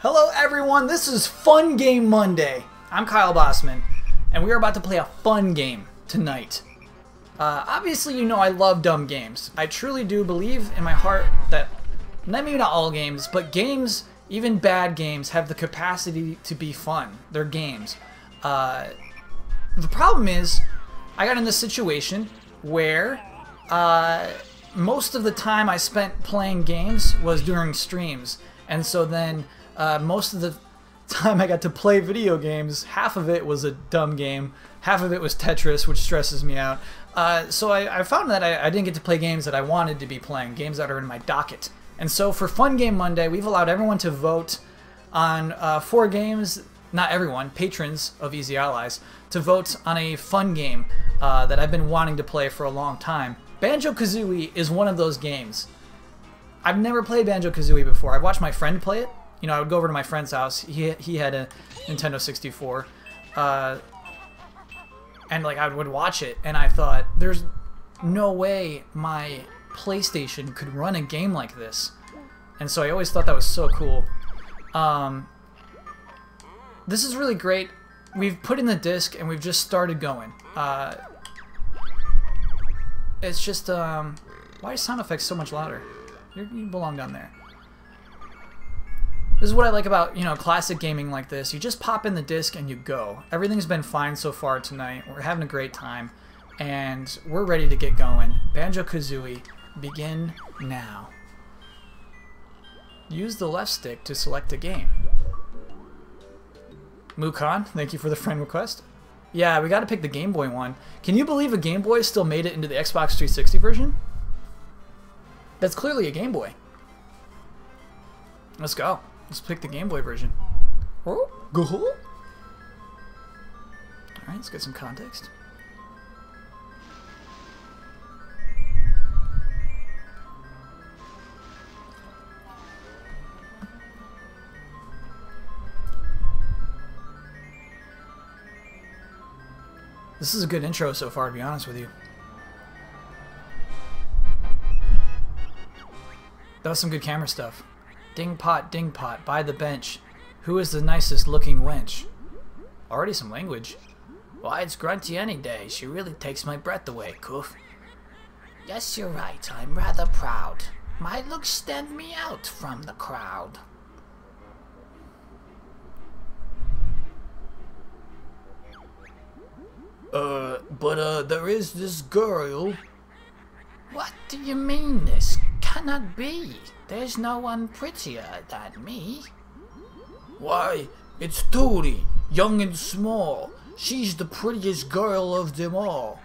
Hello everyone, this is Fun Game Monday. I'm Kyle Bosman, and we are about to play a fun game tonight. Obviously, you know I love dumb games. I truly do believe in my heart that, maybe not all games, but games, even bad games, have the capacity to be fun. They're games. The problem is, I got in this situation where most of the time I spent playing games was during streams, and so then most of the time I got to play video games, half of it was a dumb game, half of it was Tetris, which stresses me out. So I found that I didn't get to play games that I wanted to be playing, games that are in my docket. And so for Fun Game Monday, we've allowed everyone to vote on four games, not everyone, patrons of Easy Allies, to vote on a fun game that I've been wanting to play for a long time. Banjo-Kazooie is one of those games. I've never played Banjo-Kazooie before. I watched my friend play it. You know, I would go over to my friend's house. He had a Nintendo 64, and like I would watch it, and I thought, there's no way my PlayStation could run a game like this. And so I always thought that was so cool. This is really great. We've put in the disc, and we've just started going. It's just why are sound effects so much louder? You belong down there. This is what I like about, you know, classic gaming like this. You just pop in the disc and you go. Everything's been fine so far tonight. We're having a great time, and we're ready to get going. Banjo-Kazooie, begin now. Use the left stick to select a game. Mukan, thank you for the friend request. Yeah, we got to pick the Game Boy one. Can you believe a Game Boy still made it into the Xbox 360 version? That's clearly a Game Boy. Let's go. Let's pick the Game Boy version. Oh, go. Alright, let's get some context. This is a good intro so far, to be honest with you. That was some good camera stuff. Ding pot, by the bench. Who is the nicest looking wench? Already some language. Why, it's Grunty any day. She really takes my breath away, Coof. Yes, you're right. I'm rather proud. My looks stand me out from the crowd. But there is this girl. What do you mean this? Cannot be. There's no one prettier than me. Why, it's Tooty, young and small. She's the prettiest girl of them all.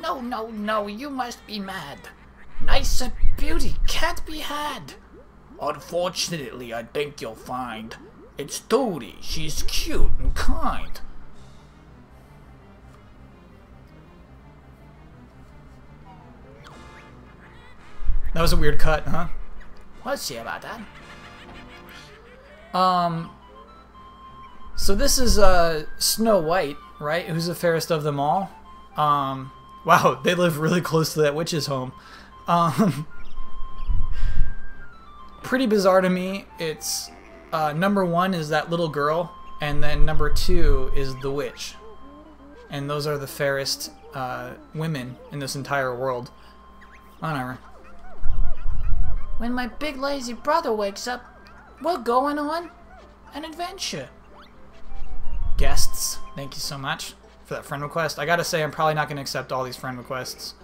No, no, no, you must be mad. Nicer beauty can't be had. Unfortunately, I think you'll find it's Tooty. She's cute and kind. That was a weird cut, huh? Let's see about that. So this is Snow White, right? Who's the fairest of them all? Wow, they live really close to that witch's home. Pretty bizarre to me. It's number one is that little girl, and then number two is the witch, and those are the fairest women in this entire world. Whatever. When my big lazy brother wakes up, we're going on an adventure. Guests, thank you so much for that friend request. I gotta say, I'm probably not gonna accept all these friend requests.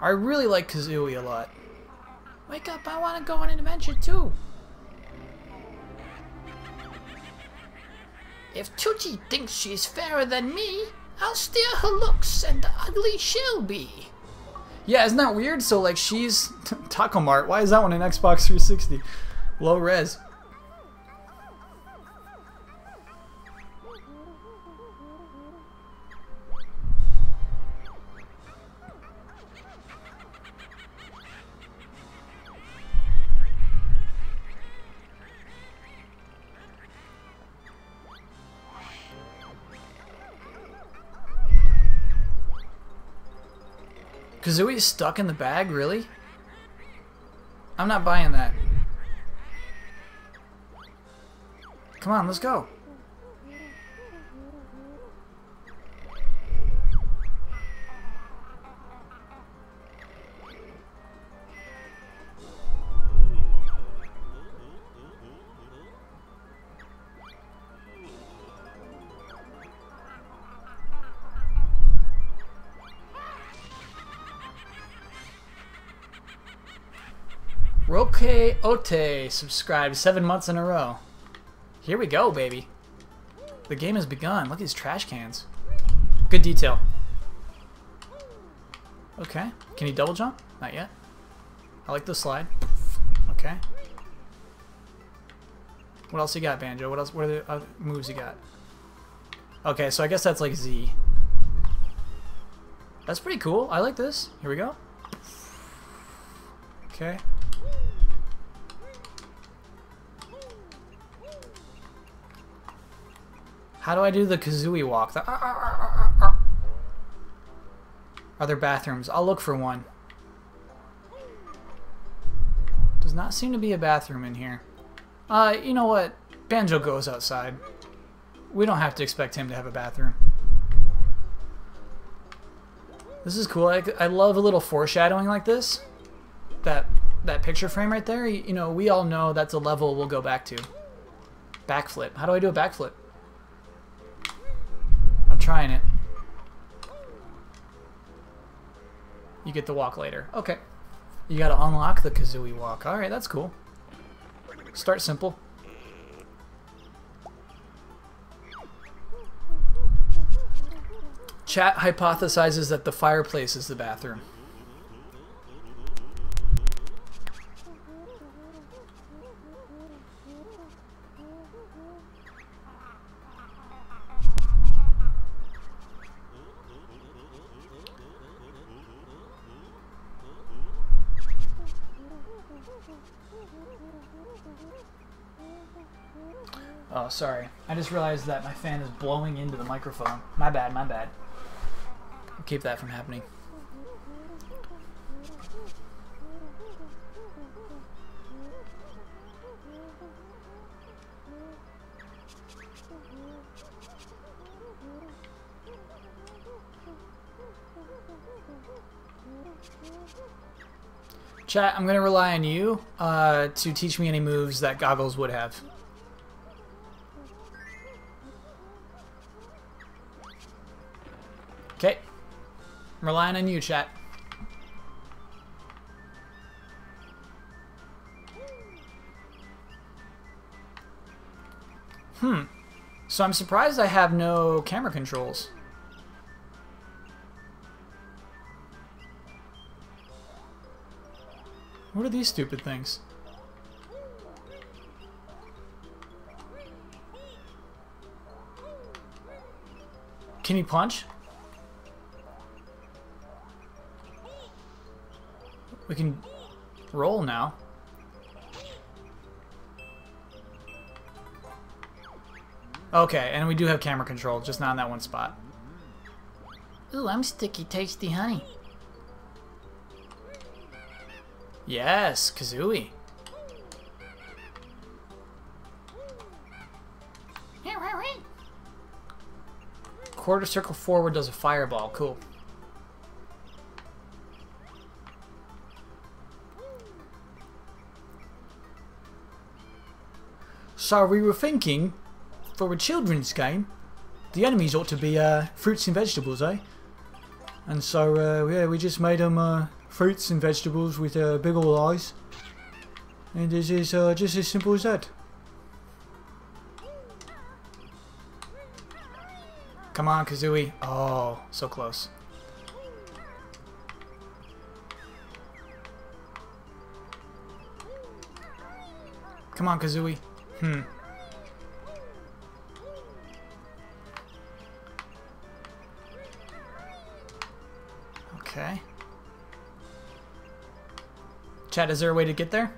I really like Kazooie a lot. Wake up, I wanna go on an adventure too. If Tooty thinks she's fairer than me, I'll steal her looks, and ugly she'll be. Yeah, isn't that weird? So, like, she's... Taco Mart. Why is that one an Xbox 360? Low res. Kazooie's stuck in the bag, really? I'm not buying that. Come on, let's go. Roke Ote subscribed 7 months in a row. Here we go, baby. The game has begun. Look at these trash cans. Good detail. Okay. Can you double jump? Not yet. I like the slide. Okay. What else you got, Banjo? What else? What are the other moves you got? Okay, so I guess that's like Z. That's pretty cool. I like this. Here we go. Okay. How do I do the Kazooie walk? The, Are there bathrooms? I'll look for one. Does not seem to be a bathroom in here. You know what? Banjo goes outside. We don't have to expect him to have a bathroom. This is cool. I love a little foreshadowing like this. That picture frame right there, you know, we all know that's a level we'll go back to. Backflip. How do I do a backflip? Trying it. You get the walk later. Okay. You gotta unlock the Kazooie walk. Alright, that's cool. Start simple. Chat hypothesizes that the fireplace is the bathroom. Oh, sorry. I just realized that my fan is blowing into the microphone. My bad, my bad. I'll keep that from happening. Chat, I'm going to rely on you to teach me any moves that Goggles would have. Okay. I'm relying on you, chat. So I'm surprised I have no camera controls. What are these stupid things? Can you punch? We can roll now. Okay, and we do have camera control, just not in that one spot. Ooh, I'm sticky, tasty honey. Yes, Kazooie. Quarter circle forward does a fireball. Cool. So we were thinking, for a children's game, the enemies ought to be fruits and vegetables, eh? And so yeah, we just made them fruits and vegetables with big old eyes, and this is just as simple as that. Come on, Kazooie. Oh, so close. Come on, Kazooie. Okay. Chat, is there a way to get there?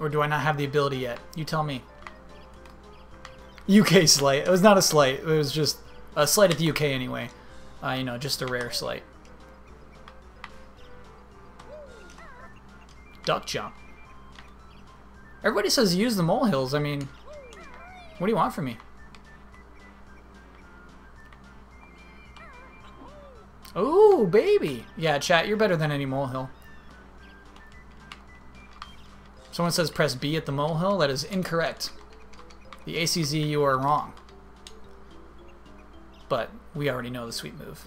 Or do I not have the ability yet? You tell me. UK slight. It was not a slight. It was just a slight at the UK anyway. You know, just a rare slight. duck jump. Everybody says use the molehills. I mean, what do you want from me? Oh, baby. Yeah, chat, you're better than any molehill. Someone says press B at the molehill. That is incorrect. The ACZ, you are wrong. But we already know the sweet move.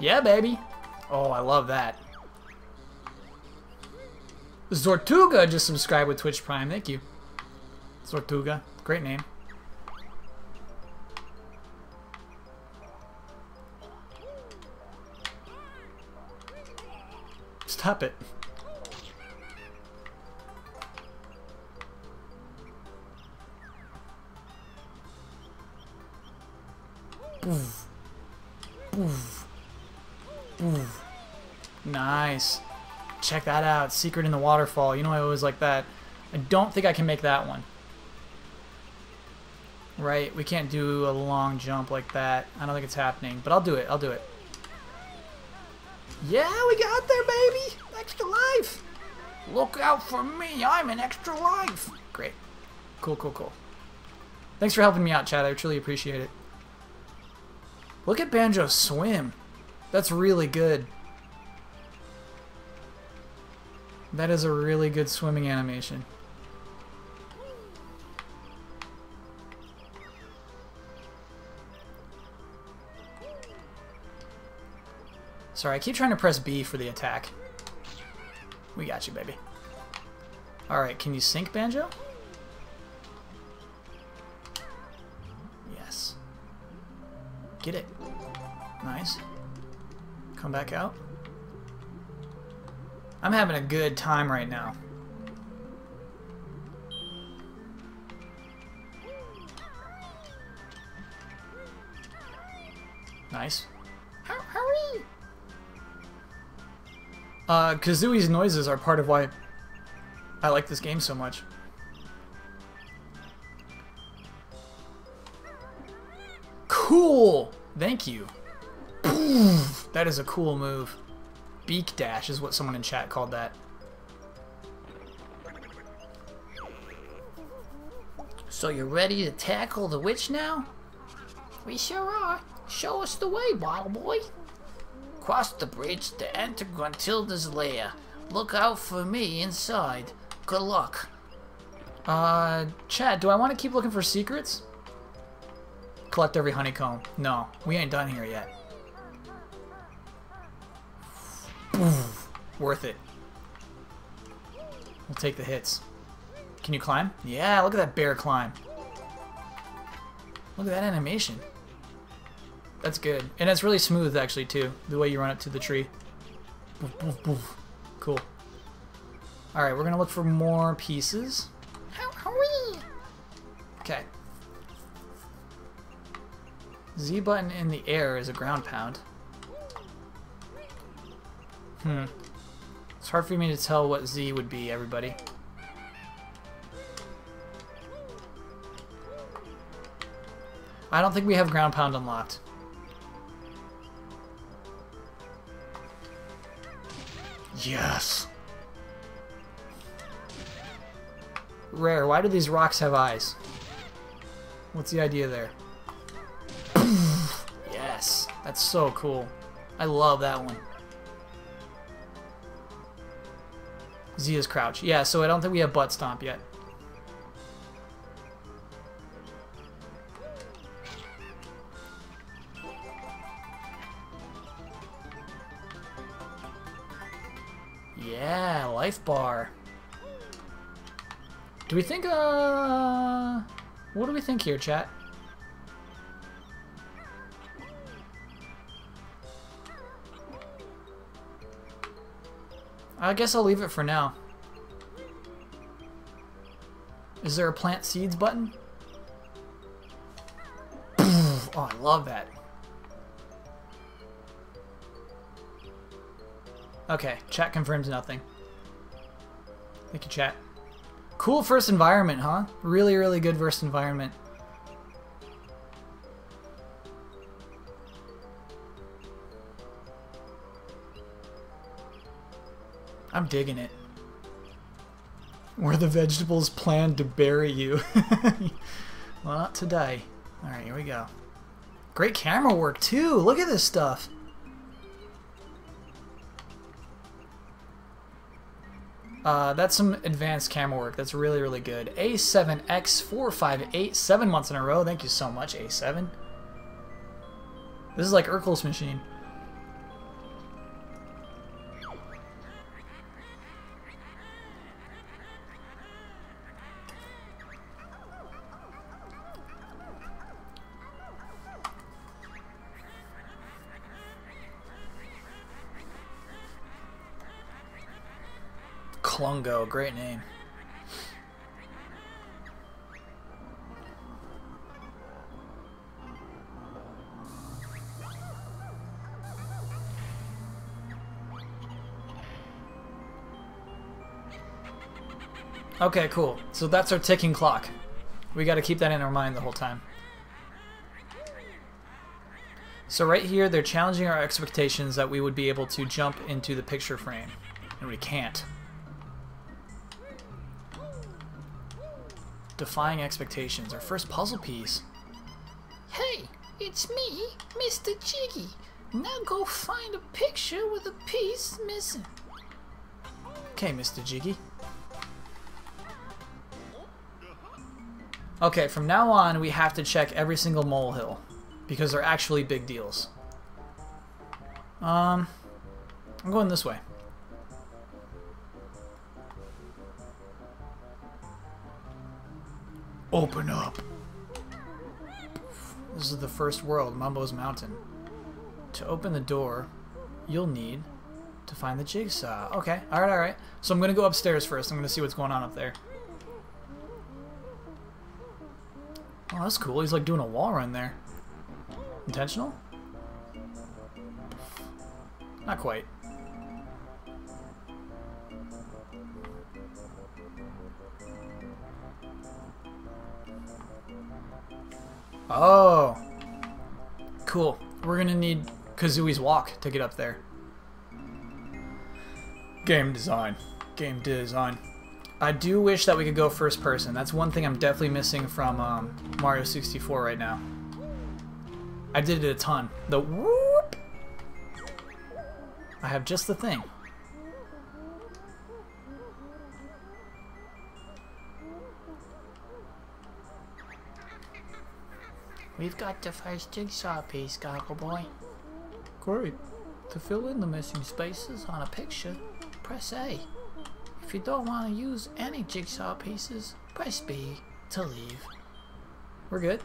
Yeah, baby. Oh, I love that. Zortuga just subscribed with Twitch Prime. Thank you. Zortuga. Great name. Stop it. Oof. Oof. Oof. Nice. Check that out. Secret in the waterfall. You know I always like that. I don't think I can make that one. Right, we can't do a long jump like that. I don't think it's happening, but I'll do it. I'll do it. Yeah, we got there, baby! Extra life! Look out for me, I'm an extra life! Great. Cool, cool, cool. Thanks for helping me out, chat. I truly appreciate it. Look at Banjo swim. That's really good. That is a really good swimming animation. Sorry, I keep trying to press B for the attack. We got you, baby. Alright, can you sink, Banjo? Yes. Get it. Nice. Come back out. I'm having a good time right now. Nice. Hurry! Kazooie's noises are part of why I like this game so much. Cool! Thank you. That is a cool move. Beak dash is what someone in chat called that. So you're ready to tackle the witch now? We sure are. Show us the way, Bottle Boy. Cross the bridge to enter Gruntilda's lair. Look out for me inside. Good luck. Chad, do I want to keep looking for secrets? Collect every honeycomb. No, we ain't done here yet. Oof, worth it. We'll take the hits. Can you climb? Yeah, look at that bear climb. Look at that animation. That's good. And it's really smooth, actually, too. The way you run up to the tree. Boof, boof, boof. Cool. Alright, we're gonna look for more pieces. Okay. Z button in the air is a ground pound. Hmm. It's hard for me to tell what Z would be, everybody. I don't think we have ground pound unlocked. Yes! Rare, why do these rocks have eyes? What's the idea there? Yes! That's so cool. I love that one. Z is crouch. Yeah, so I don't think we have butt stomp yet. Yeah, life bar. Do we think, what do we think here, chat? I guess I'll leave it for now. Is there a plant seeds button? Oh, I love that. Okay, chat confirms nothing. Thank you, chat. Cool first environment, huh? Really, really good first environment. I'm digging it. Where the vegetables plan to bury you. Well, not today. Alright, here we go. Great camera work, too! Look at this stuff! That's some advanced camera work. That's really, really good. A7X458, 7 months in a row. Thank you so much, A7. This is like Urkel's machine. Clungo, great name. Okay, cool. So that's our ticking clock. We got to keep that in our mind the whole time. So right here, they're challenging our expectations that we would be able to jump into the picture frame, and we can't. Defying expectations. Our first puzzle piece. Hey, it's me, Mr. Jiggy. Now go find a picture with a piece missing. Okay, Mr. Jiggy. Okay, from now on we have to check every single molehill because they're actually big deals. I'm going this way. Open up. This is the first world, Mumbo's Mountain. To open the door, you'll need to find the jigsaw. Okay, alright, alright. So I'm gonna go upstairs first. I'm gonna see what's going on up there. Oh, that's cool. He's like doing a wall run there. Intentional? Not quite. Oh, cool. We're gonna need Kazooie's walk to get up there. Game design. Game design. I do wish that we could go first person. That's one thing I'm definitely missing from Mario 64 right now. I did it a ton. The whoop! I have just the thing. We've got the first jigsaw piece, Goggle Boy. Great. To fill in the missing spaces on a picture, press A. If you don't want to use any jigsaw pieces, press B to leave. We're good.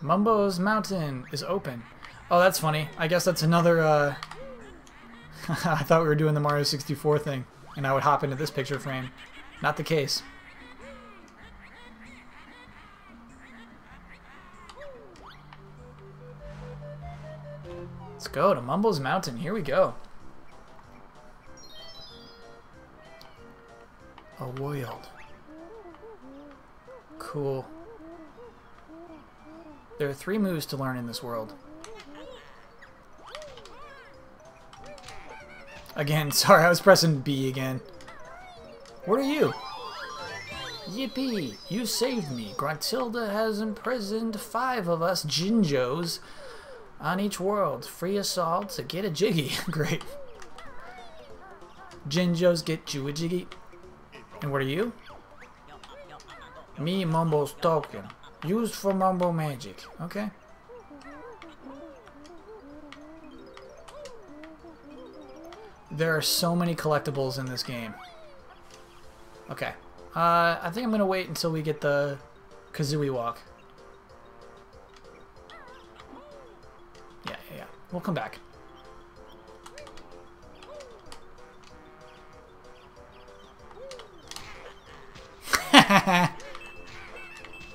Mumbo's Mountain is open. Oh, that's funny. I guess that's another, I thought we were doing the Mario 64 thing, and I would hop into this picture frame. Not the case. Let's go to Mumbo's Mountain. Here we go. A world. Cool. There are 3 moves to learn in this world. Again, sorry, I was pressing B again. What are you? Yippee! You saved me. Gruntilda has imprisoned 5 of us Jinjos on each world. Free us all to get a jiggy. Great. Jinjos get you a jiggy. And what are you? Me, Mumbo's token. Used for Mumbo magic. Okay. There are so many collectibles in this game. Okay. I think I'm going to wait until we get the Kazooie walk. Yeah, yeah, yeah. We'll come back.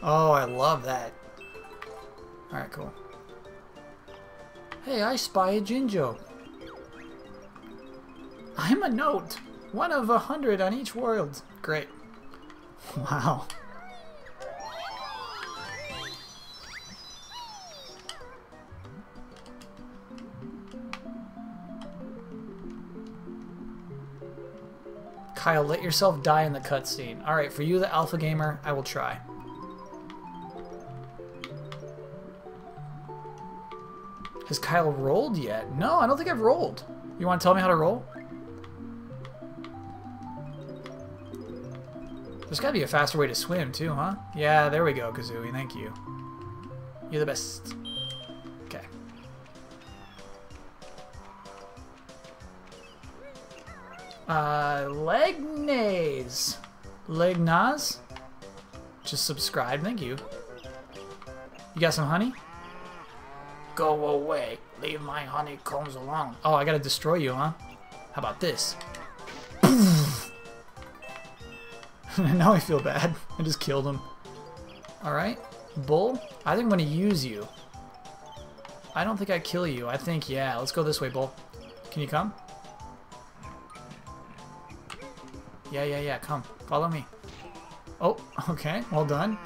Oh, I love that. Alright, cool. Hey, I spy a Jinjo. I'm a note. 1 of 100 on each world. Great. Wow. Kyle, let yourself die in the cutscene. Alright, for you, the alpha gamer, I will try. Has Kyle rolled yet? No, I don't think I've rolled. You want to tell me how to roll? There's gotta be a faster way to swim, too, huh? Yeah, there we go, Kazooie. Thank you. You're the best. Okay. Legnaz. Legnaz? Just subscribe. Thank you. You got some honey? Go away. Leave my honeycombs alone. Oh, I gotta destroy you, huh? How about this? Now I feel bad. I just killed him. Alright. Bull, I think I'm gonna use you. I don't think I kill you. I think, yeah. Let's go this way, Bull. Can you come? Yeah, yeah, yeah. Come. Follow me. Oh, okay. Well done.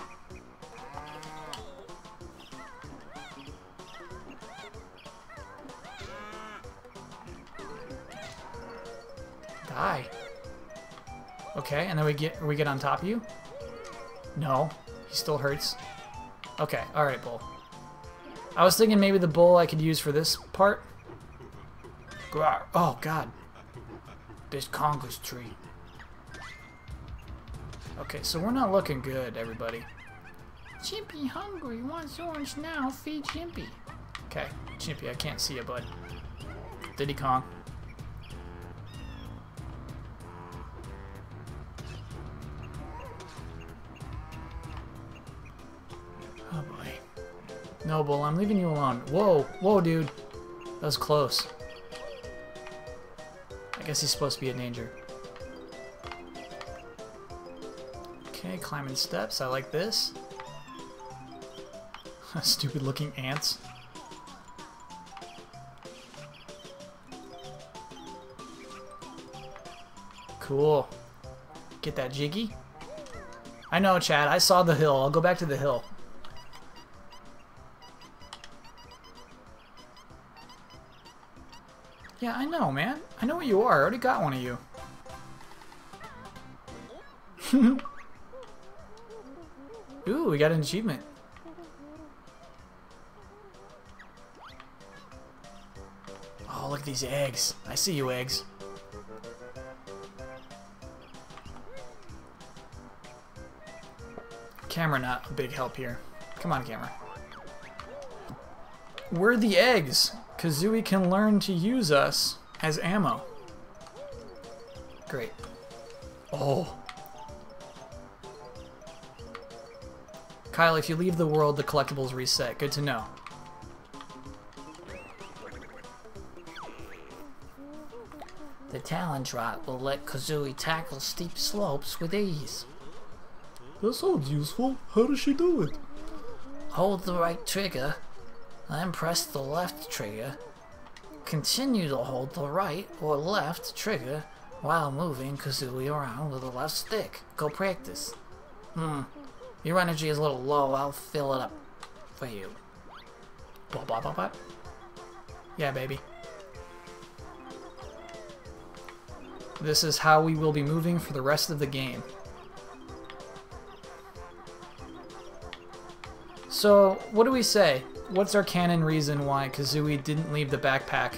Die. Okay, and then we get on top of you? No. He still hurts. Okay, alright, Bull. I was thinking maybe the bull I could use for this part. Grar. Oh, God. This Congress tree. Okay, so we're not looking good, everybody. Chimpy hungry, wants orange now, feed Chimpy. Okay, Chimpy, I can't see you, bud. Diddy Kong. Noble, I'm leaving you alone. Whoa, whoa, dude. That was close. I guess he's supposed to be in danger. Okay, climbing steps. I like this. Stupid looking ants. Cool. Get that jiggy. I know, Chad. I saw the hill. I'll go back to the hill. Yeah, I know, man. I know what you are. I already got one of you. Ooh, we got an achievement. Oh, look at these eggs. I see you, eggs. Camera not a big help here. Come on, camera. We're the eggs. Kazooie can learn to use us as ammo. Great. Oh. Kyle, if you leave the world, the collectibles reset. Good to know. The talent drop will let Kazooie tackle steep slopes with ease. That sounds useful. How does she do it? Hold the right trigger. Then press the left trigger. Continue to hold the right or left trigger while moving Kazooie around with the left stick. Go practice. Your energy is a little low. I'll fill it up for you. Blah, blah, blah, blah. Yeah, baby. This is how we will be moving for the rest of the game. So, what do we say? What's our canon reason why Kazooie didn't leave the backpack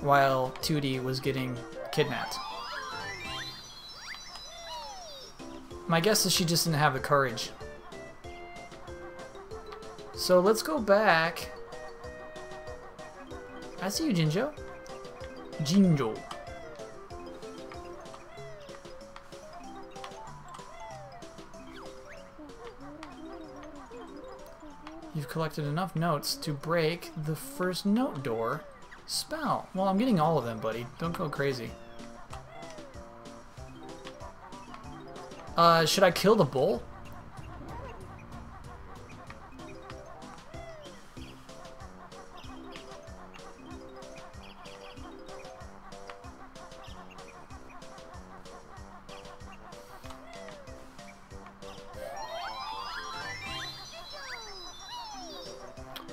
while Tooty was getting kidnapped? My guess is she just didn't have the courage. So let's go back. I see you, Jinjo. Jinjo. You've collected enough notes to break the first note door spell. Well, I'm getting all of them, buddy. Don't go crazy. Should I kill the bull?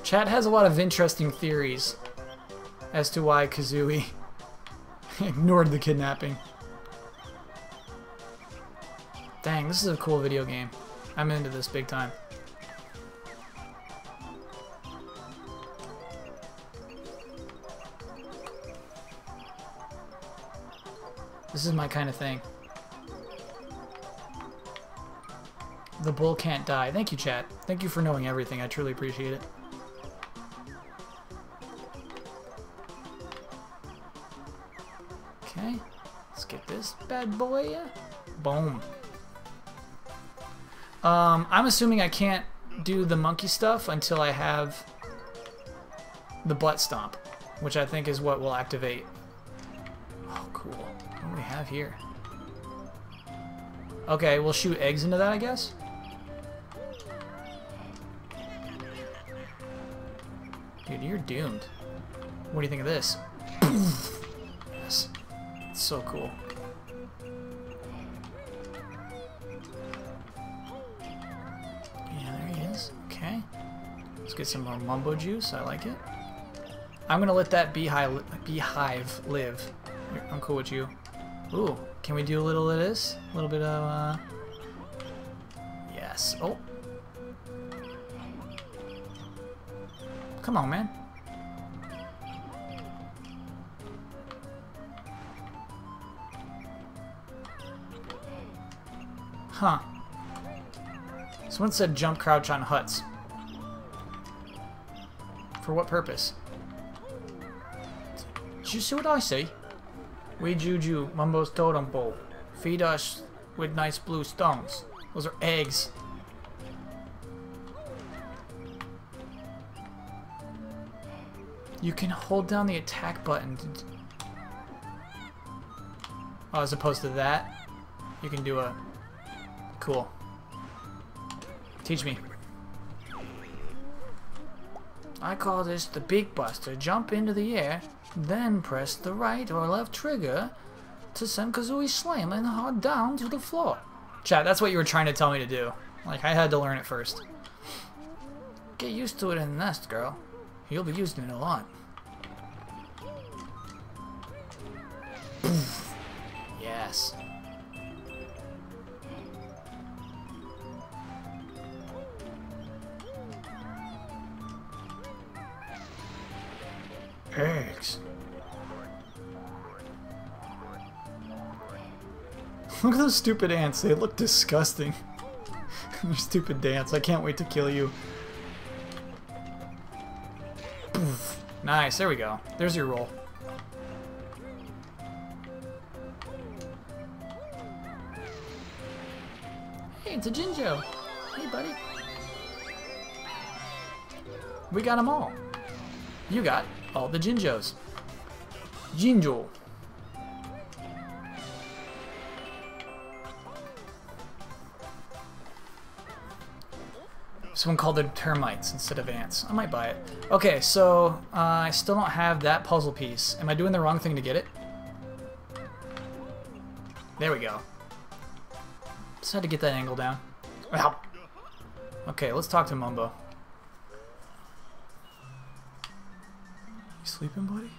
Chat has a lot of interesting theories as to why Kazooie ignored the kidnapping. Dang, this is a cool video game. I'm into this big time. This is my kind of thing. The bull can't die. Thank you, chat. Thank you for knowing everything. I truly appreciate it. Okay. Let's get this bad boy. Boom. I'm assuming I can't do the monkey stuff until I have the butt stomp, which I think is what will activate. Oh, cool. What do we have here? Okay, we'll shoot eggs into that, I guess. Dude, you're doomed. What do you think of this? Yes. It's so cool. Yeah, there he is. Okay. Let's get some more Mumbo juice. I like it. I'm gonna let that beehive live. Here, I'm cool with you. Ooh, can we do a little of this? A little bit of, Yes. Oh. Come on, man. Huh. Someone said jump crouch on huts. For what purpose? Did you see what I see? We juju, Mumbo's totem pole. Feed us with nice blue stones. Those are eggs. You can hold down the attack button. Oh, as opposed to that, you can do a... Cool. Teach me. I call this the Beak Buster. Jump into the air, then press the right or left trigger to send Kazooie slamming hard down to the floor. Chat, that's what you were trying to tell me to do. Like, I had to learn it first. Get used to it in the nest, girl. You'll be using it a lot. Yes. Eggs. Look at those stupid ants. They look disgusting. Your stupid dance. I can't wait to kill you. Poof. Nice. There we go. There's your roll. Hey, it's a Jinjo. Hey, buddy. We got them all. You got all the Jinjos. Jinjo. Someone called them termites instead of ants. I might buy it. Okay, so I still don't have that puzzle piece. Am I doing the wrong thing to get it? There we go. Just had to get that angle down. Ow. Okay, let's talk to Mumbo. You sleeping, buddy?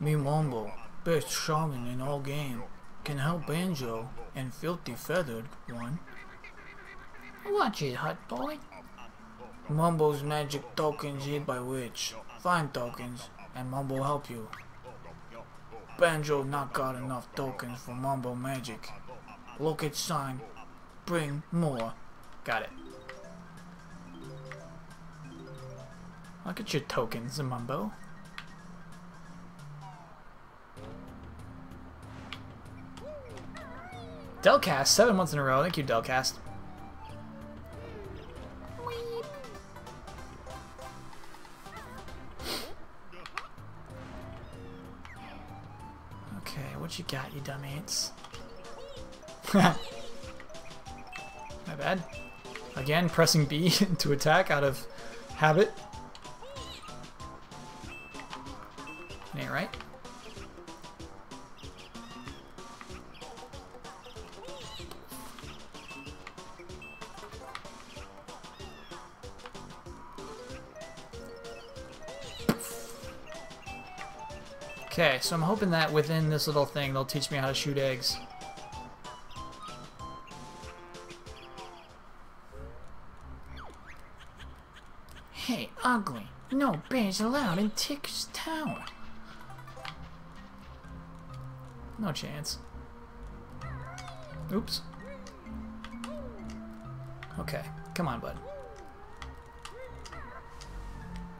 Me Mumbo, best shaman in all game. Can help Banjo and Filthy Feathered One. Watch it, hot boy. Mumbo's magic tokens hid by witch. Find tokens and Mumbo help you. Banjo not got enough tokens for Mumbo magic. Look at sign. Bring more. Got it. Look at your tokens, Mumbo. Delcast, 7 months in a row. Thank you, Delcast. Weep. Okay, what you got, you dumb ants? My bad. Again, pressing B to attack out of habit. That ain't right. Okay, so I'm hoping that within this little thing they'll teach me how to shoot eggs. Hey, ugly. No bears allowed in Ticker's Tower. No chance. Oops. Okay, come on, bud.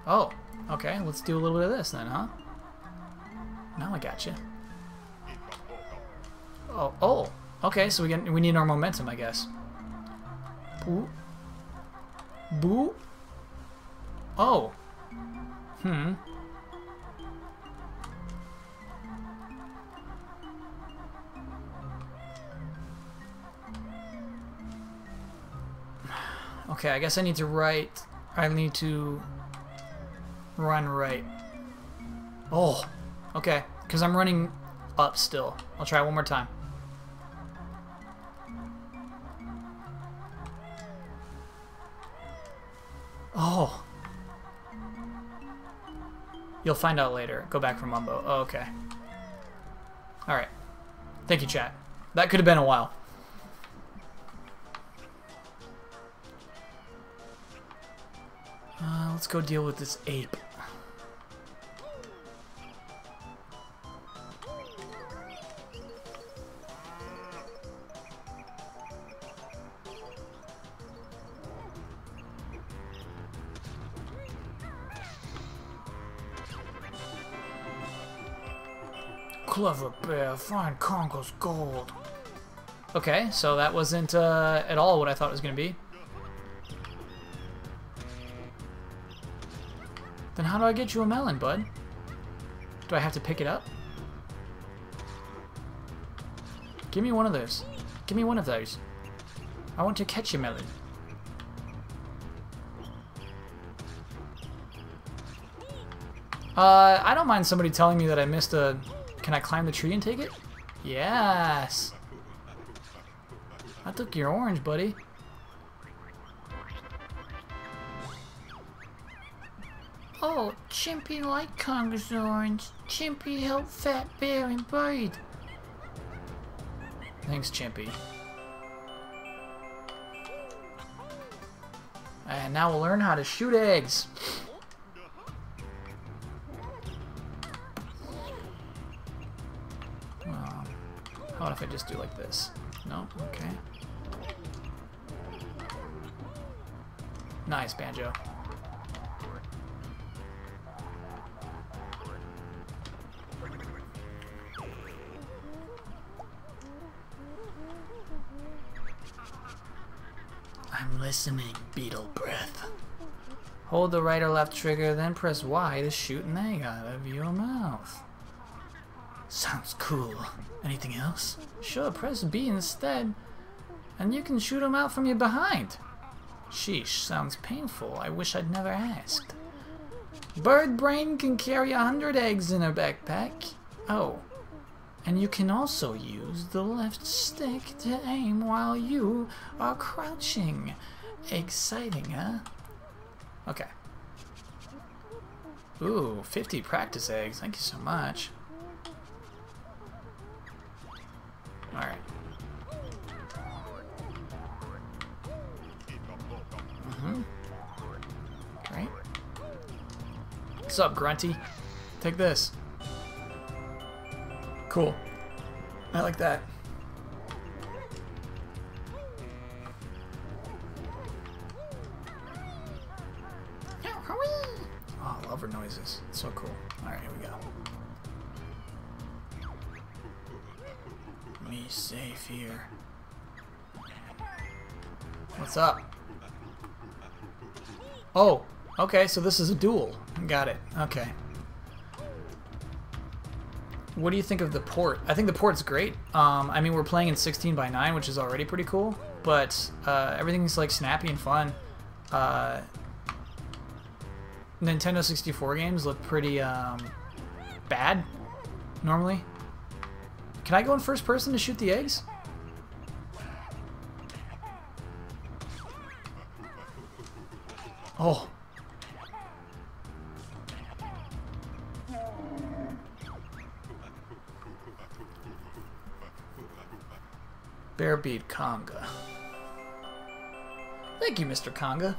Oh, okay, let's do a little bit of this then, huh? Now I gotcha. Oh, oh. Okay, so we need our momentum, I guess. Boo. Boo. Oh. Hmm. Okay, I guess I need to write... I need to... run right. Oh. Okay, because I'm running up still. I'll try one more time. Oh. You'll find out later. Go back for Mumbo. Oh, okay. Alright. Thank you, chat. That could have been a while. Let's go deal with this ape. Clever bear, find Congo's gold. Okay, so that wasn't at all what I thought it was going to be. Then how do I get you a melon, bud? Do I have to pick it up? Give me one of those. Give me one of those. I want to catch a melon. I don't mind somebody telling me that I missed a... Can I climb the tree and take it? Yes! I took your orange, buddy. Oh, Chimpy like Congo's orange. Chimpy helped Fat Bear and Bird. Thanks, Chimpy. And now we'll learn how to shoot eggs. What if I just do like this? No? Okay. Nice, Banjo. I'm listening, beetle breath. Hold the right or left trigger, then press Y to shoot an egg out of your mouth. Sounds cool. Anything else? Sure, press B instead, and you can shoot them out from your behind. Sheesh, sounds painful. I wish I'd never asked. Bird brain can carry 100 eggs in her backpack. Oh, and you can also use the left stick to aim while you are crouching. Exciting, huh? Okay. Ooh, 50 practice eggs. Thank you so much. Alright. Mm-hmm. Great. What's up, Grunty? Take this. Cool. I like that. Oh, I love her noises. It's so cool. Alright, here we go. Me safe here. What's up? Oh, okay, so this is a duel. Got it. Okay. What do you think of the port? I think the port's great. I mean, we're playing in 16:9, which is already pretty cool, but everything's like snappy and fun. Nintendo 64 games look pretty bad normally. Can I go in first person to shoot the eggs? Oh. Bear beat Conga. Thank you, Mr. Conga.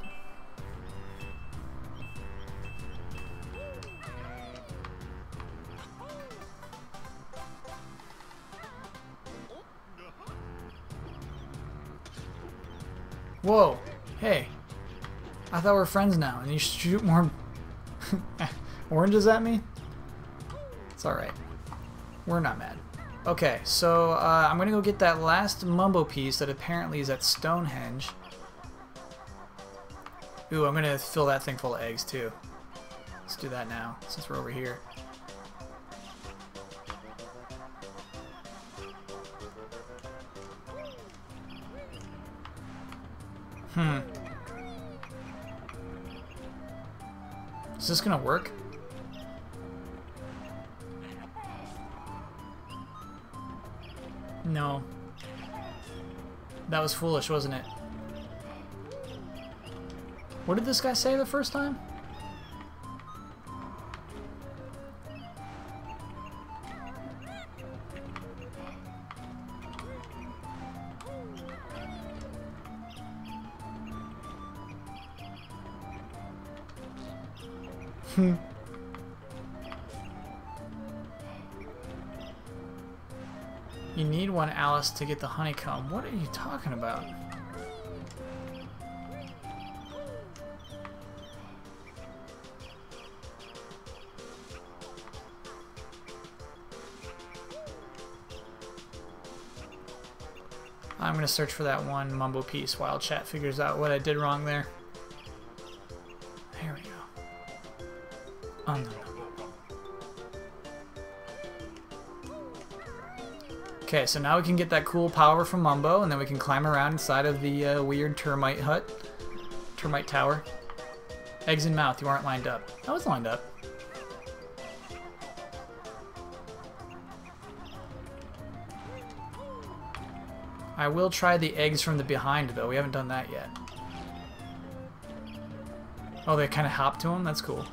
Whoa, hey, I thought we were friends now, and you shoot more oranges at me? It's alright. We're not mad. Okay, so I'm gonna go get that last Mumbo piece that apparently is at Stonehenge. Ooh, I'm gonna fill that thing full of eggs too. Let's do that now, since we're over here. Hmm. Is this gonna work? No. That was foolish, wasn't it? What did this guy say the first time? Hmm. You need one, Alice, to get the honeycomb. What are you talking about? I'm gonna search for that one Mumbo piece while chat figures out what I did wrong there. There we go. Oh, no. Okay, so now we can get that cool power from Mumbo, and then we can climb around inside of the weird termite hut. Termite tower. Eggs in mouth, you aren't lined up. I was lined up. I will try the eggs from the behind, though. We haven't done that yet. Oh, they kind of hop to them? That's cool.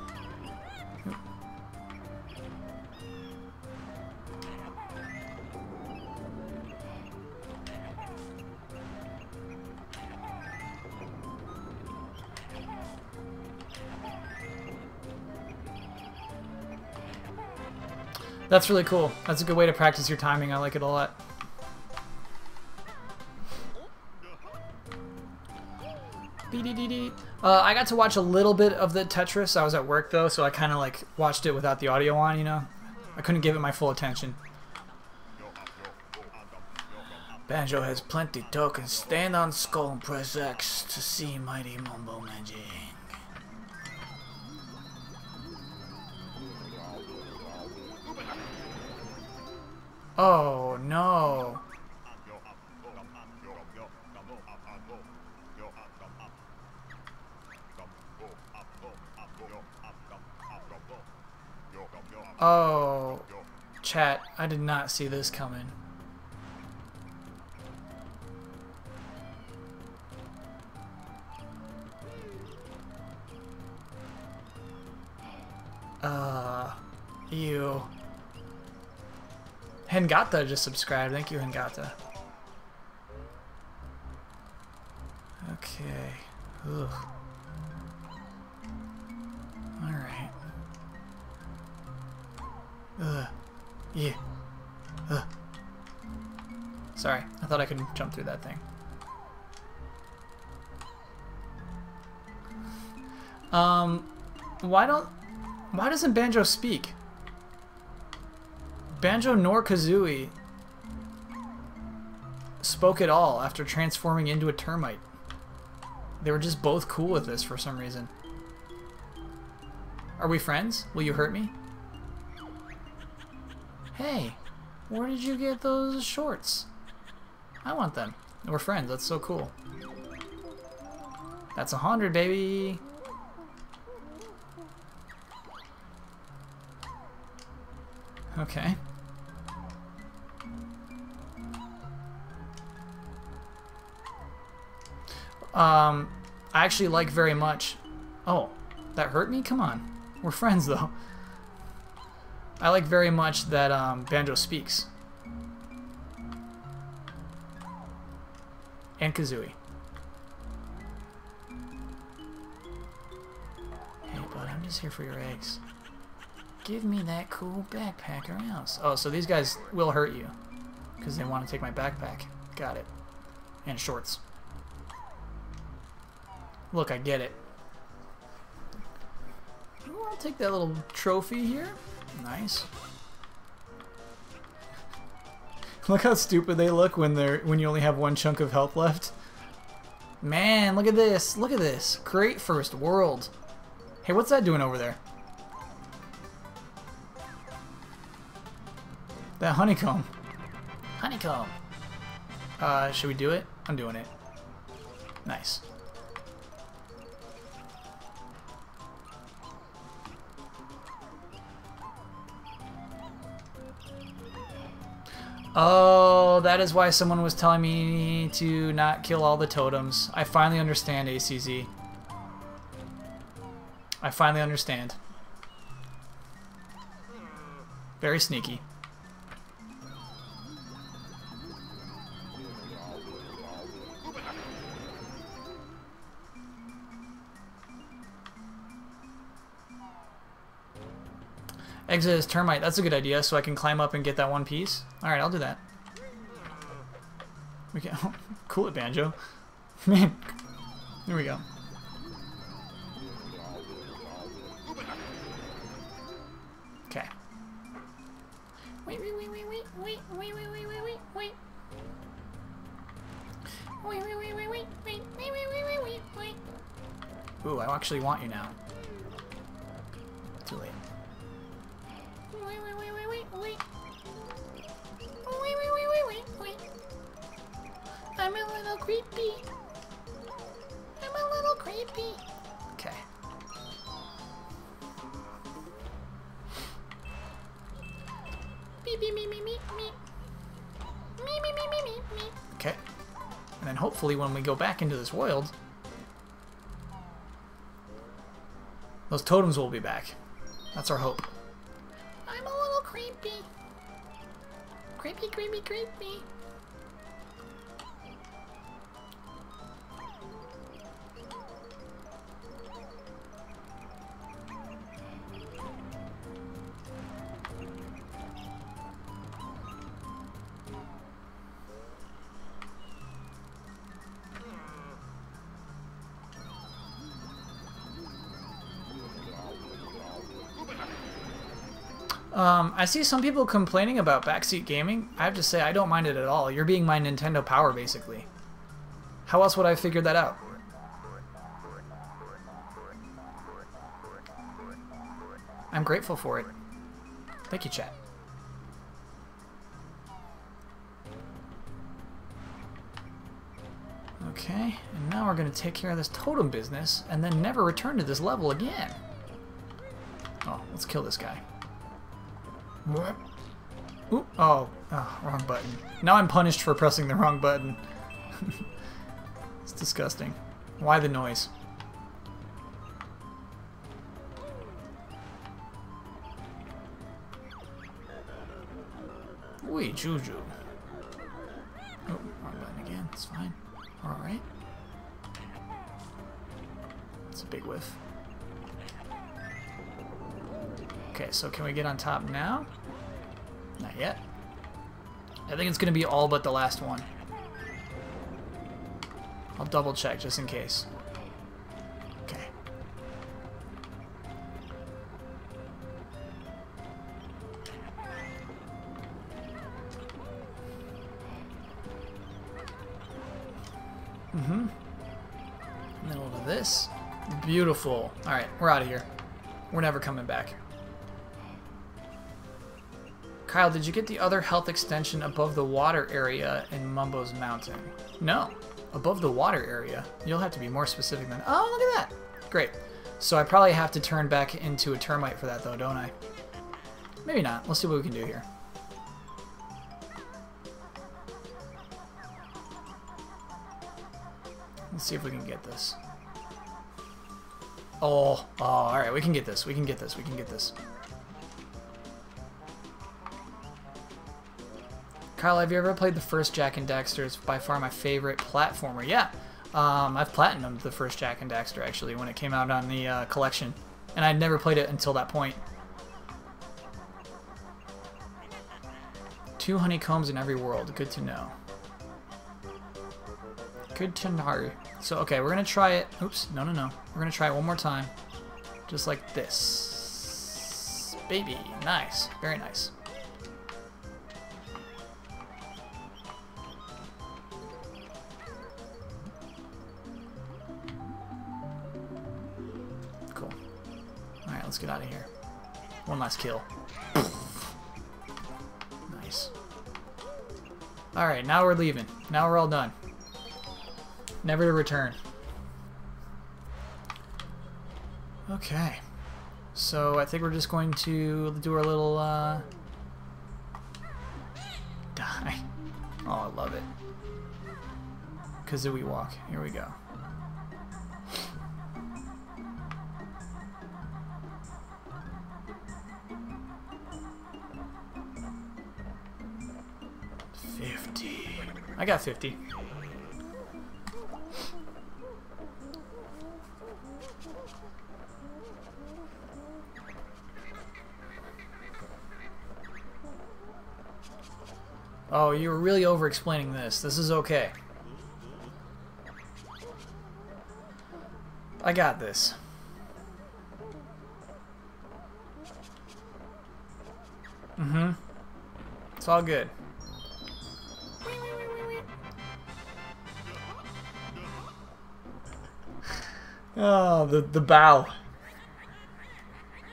That's really cool. That's a good way to practice your timing. I like it a lot. I got to watch a little bit of the Tetris. I was at work though, so I kind of like watched it without the audio on, you know? I couldn't give it my full attention. Banjo has plenty tokens. Stand on skull and press X to see mighty Mumbo magic. Oh no. Oh, chat, I did not see this coming. Ew. Hengata just subscribed. Thank you, Hengata. Okay. Ugh. All right. Ugh. Yeah. Ugh. Sorry. I thought I could jump through that thing. Why doesn't Banjo speak? Banjo nor Kazooie spoke at all after transforming into a termite. They were just both cool with this for some reason. Are we friends? Will you hurt me? Hey, where did you get those shorts? I want them. We're friends. That's so cool. That's 100, baby. Okay. I actually like very much. Oh, that hurt me? Come on. We're friends though. I like very much that Banjo speaks. and Kazooie. Hey, bud, I'm just here for your eggs. Give me that cool backpack or else. Oh, so these guys will hurt you because they want to take my backpack. Got it. And shorts. Look, I get it. Ooh, I'll take that little trophy here. Nice. Look how stupid they look when they're when you only have one chunk of health left. Man, look at this. Look at this. Great first world. Hey, what's that doing over there? That honeycomb. Honeycomb. Should we do it? I'm doing it. Nice. Oh, that is why someone was telling me to not kill all the totems. I finally understand, ACZ. I finally understand. Very sneaky. Exit is termite. That's a good idea, so I can climb up and get that one piece. Alright, I'll do that. We can... Cool it, Banjo. Man. Here we go. Okay. Wait, wait, wait, wait, wait, wait, wait, wait, wait, wait, wait, wait, wait, wait, wait, wait, wait, wait, wait, wait, wait. Ooh, I actually want you now. Too late. I'm a little creepy. I'm a little creepy. Okay. Beep, beep, me, me, me, me. Me, me, me, me, me, me. Okay. And then hopefully when we go back into this world, those totems will be back. That's our hope. I'm a little creepy. Creepy, creepy, creepy. I see some people complaining about backseat gaming. I have to say, I don't mind it at all. You're being my Nintendo Power, basically. How else would I have figured that out? I'm grateful for it. Thank you, chat. Okay, and now we're going to take care of this totem business and then never return to this level again. Oh, let's kill this guy. What? Ooh, oh, wrong button. Now I'm punished for pressing the wrong button. It's disgusting. Why the noise? Wee Juju. Oh, wrong button again. It's fine. Alright. It's a big whiff. Okay, so can we get on top now? Not yet. I think it's going to be all but the last one. I'll double check just in case. Okay. Mm-hmm. And then we'll do this. Beautiful. Alright, we're out of here. We're never coming back. Kyle, did you get the other health extension above the water area in Mumbo's Mountain? No. Above the water area? You'll have to be more specific than... Oh, look at that! Great. So I probably have to turn back into a termite for that, though, don't I? Maybe not. Let's see what we can do here. Let's see if we can get this. Oh, alright. We can get this. We can get this. We can get this. Kyle, have you ever played the first Jak and Daxter? It's by far my favorite platformer. Yeah, I've platinumed the first Jak and Daxter, actually, when it came out on the collection. And I'd never played it until that point. 2 honeycombs in every world. Good to know. Good to know. So, okay, we're going to try it. Oops, no, no, no. We're going to try it one more time. Just like this. Baby, nice. Very nice. Cool. Alright, let's get out of here. One last kill. Nice. Alright, now we're leaving. Now we're all done. Never to return. Okay. So I think we're just going to do our little die. Oh, I love it. Kazooie walk. Here we go. I got 50. Oh, you were really over-explaining this. This is okay. I got this. Mm-hmm. It's all good. Oh, the bow.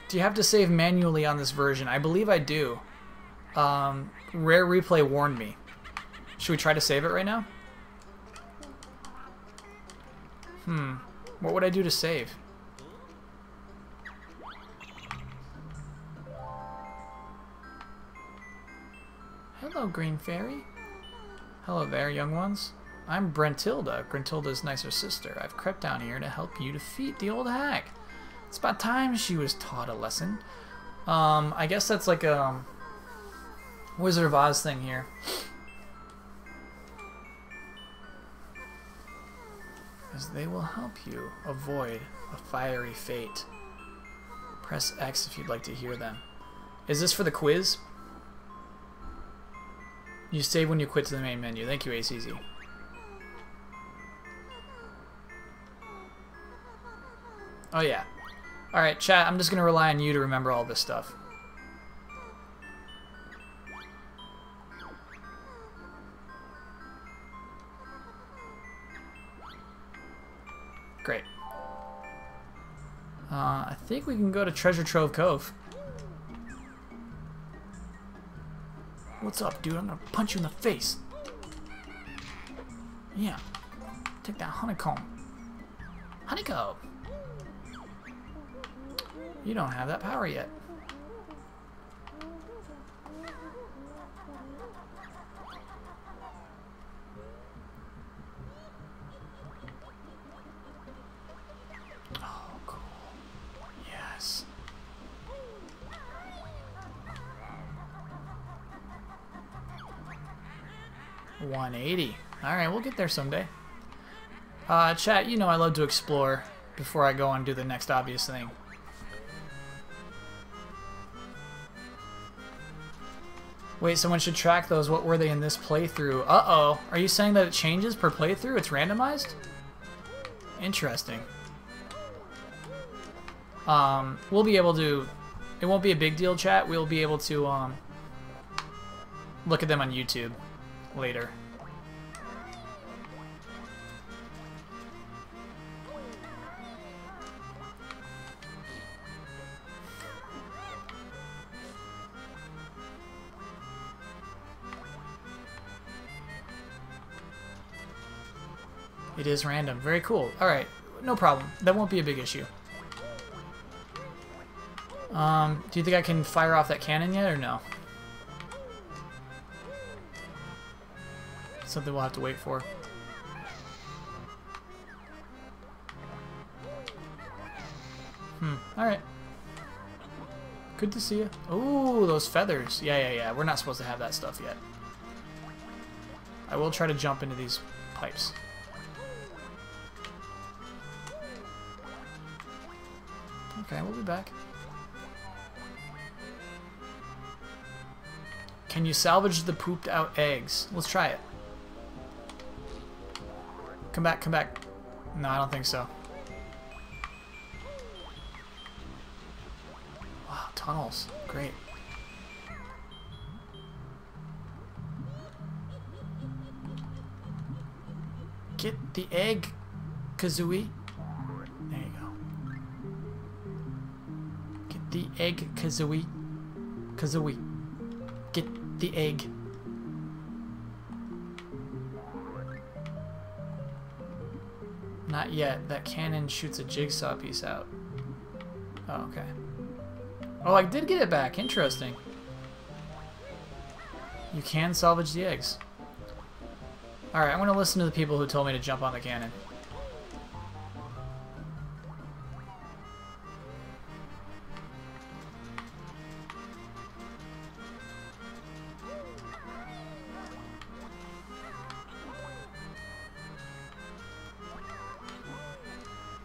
Do you have to save manually on this version? I believe I do. Rare replay warned me. Should we try to save it right now? Hmm. What would I do to save? Hello, Green Fairy. Hello there, young ones. I'm Brentilda, Gruntilda's nicer sister. I've crept down here to help you defeat the old hag. It's about time she was taught a lesson. I guess that's like a Wizard of Oz thing here. As they will help you avoid a fiery fate. Press X if you'd like to hear them. Is this for the quiz? You save when you quit to the main menu. Thank you, ACZ. Oh yeah. Alright, chat, I'm just going to rely on you to remember all this stuff. Great. I think we can go to Treasure Trove Cove. What's up, dude? I'm going to punch you in the face. Yeah. Take that honeycomb. Honeycomb! You don't have that power yet. Oh, cool. Yes. $180. Alright, we'll get there someday. Chat, you know I love to explore before I go and do the next obvious thing. Wait, someone should track those. What were they in this playthrough? Uh-oh. Are you saying that it changes per playthrough? It's randomized? Interesting. We'll be able to... It won't be a big deal, chat. We'll be able to look at them on YouTube later. It is random. Very cool. Alright. No problem. That won't be a big issue. Do you think I can fire off that cannon yet or no? Something we'll have to wait for. Alright. Good to see you. Ooh, those feathers. Yeah. We're not supposed to have that stuff yet. I will try to jump into these pipes. Okay, we'll be back. Can you salvage the pooped out eggs? Let's try it. Come back, come back. No, I don't think so. Wow, tunnels. Great. Get the egg, Kazooie. There you go. Get the egg, Kazooie. Kazooie. Get the egg. Not yet. That cannon shoots a jigsaw piece out. Oh, okay. Oh, I did get it back. Interesting. You can salvage the eggs. Alright, I'm gonna listen to the people who told me to jump on the cannon.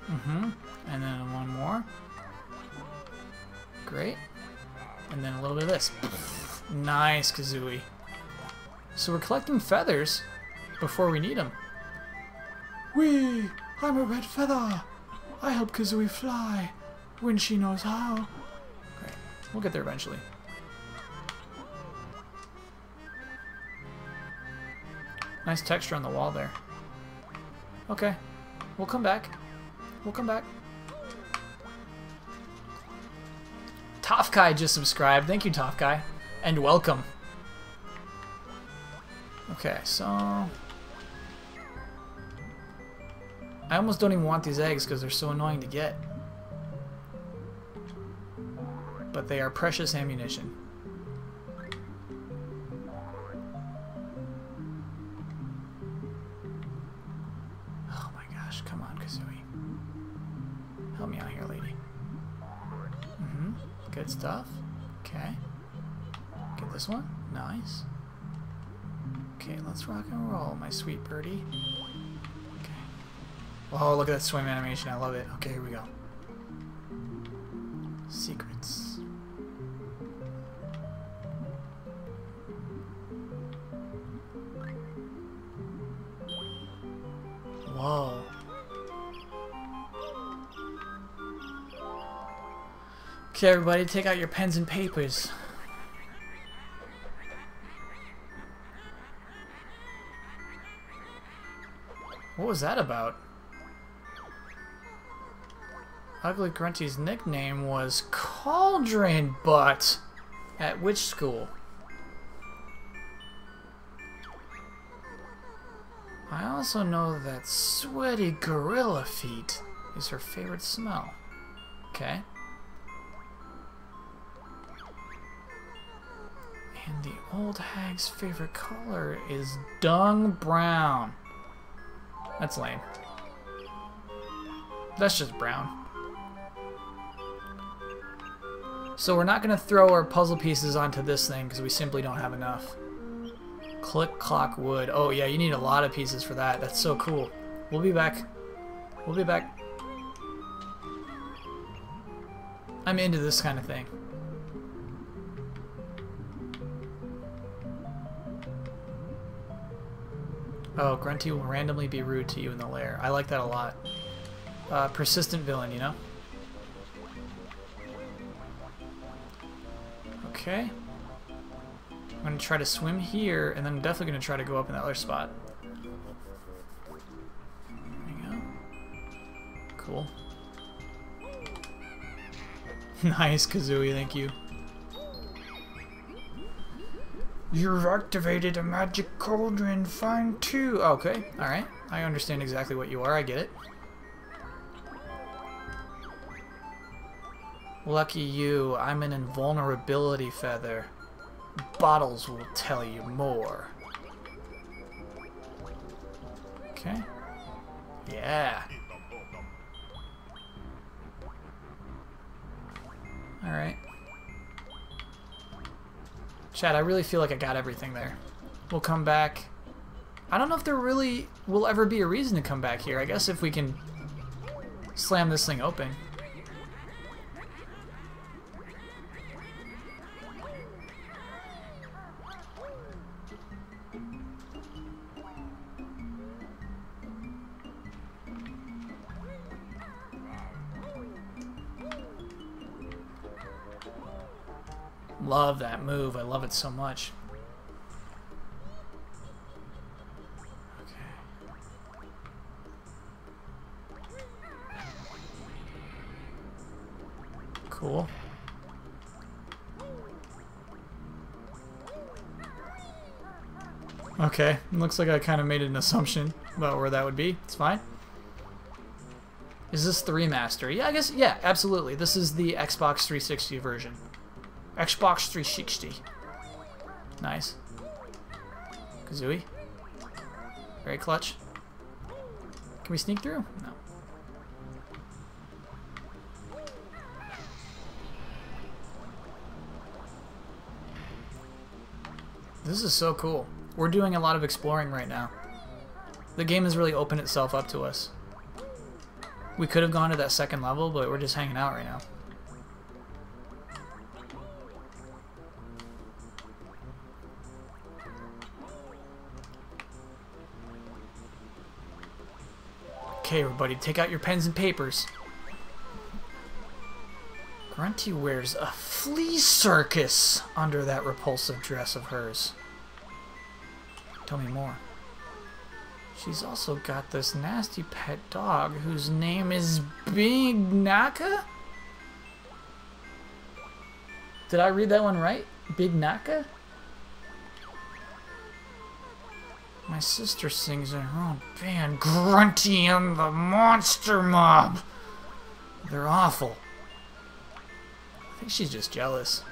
Mm-hmm. And then one more. Great. And then a little bit of this. Nice, Kazooie. So we're collecting feathers before we need them. Whee! I'm a red feather! I help Kazooie fly when she knows how. Great. We'll get there eventually. Nice texture on the wall there. Okay. We'll come back. We'll come back. Tofkai just subscribed. Thank you, Tofkai. And welcome. Okay, so... I almost don't even want these eggs because they're so annoying to get. But they are precious ammunition. Oh my gosh, come on, Kazooie. Help me out here, lady. Mm-hmm. Good stuff. Okay. Get this one. Nice. Okay, let's rock and roll, my sweet birdie. Oh, look at that swim animation. I love it. Okay, here we go. Secrets. Whoa. Okay, everybody, take out your pens and papers. What was that about? Ugly Grunty's nickname was Cauldron Butt. At which school? I also know that sweaty gorilla feet is her favorite smell. Okay. And the old hag's favorite color is dung brown. That's lame. That's just brown. So we're not going to throw our puzzle pieces onto this thing because we simply don't have enough. Click Clock Wood. Oh yeah, you need a lot of pieces for that. That's so cool. We'll be back. We'll be back. I'm into this kind of thing. Oh, Grunty will randomly be rude to you in the lair. I like that a lot. Persistent villain, you know? Okay, I'm going to try to swim here, and then I'm definitely going to try to go up in that other spot. There you go. Cool. Nice, Kazooie, thank you. You've activated a magic cauldron, find two. Okay, alright. I understand exactly what you are, I get it. Lucky you, I'm an invulnerability feather. Bottles will tell you more. Okay. Yeah. Alright. Chad, I really feel like I got everything there. We'll come back. I don't know if there really will ever be a reason to come back here. I guess if we can slam this thing open. Love that move. I love it so much. Okay. Cool. Okay, looks like I kind of made an assumption about where that would be. It's fine. Is this the remaster? Yeah, I guess, yeah, absolutely. This is the Xbox 360 version. Xbox 360. Nice. Kazooie. Very clutch. Can we sneak through? No. This is so cool. We're doing a lot of exploring right now. The game has really opened itself up to us. We could have gone to that second level, but we're just hanging out right now. Okay, everybody, take out your pens and papers. Grunty wears a flea circus under that repulsive dress of hers. Tell me more. She's also got this nasty pet dog whose name is Big Naka? Did I read that one right? Big Naka? My sister sings in her own band, Grunty and the Monster Mob. They're awful. I think she's just jealous.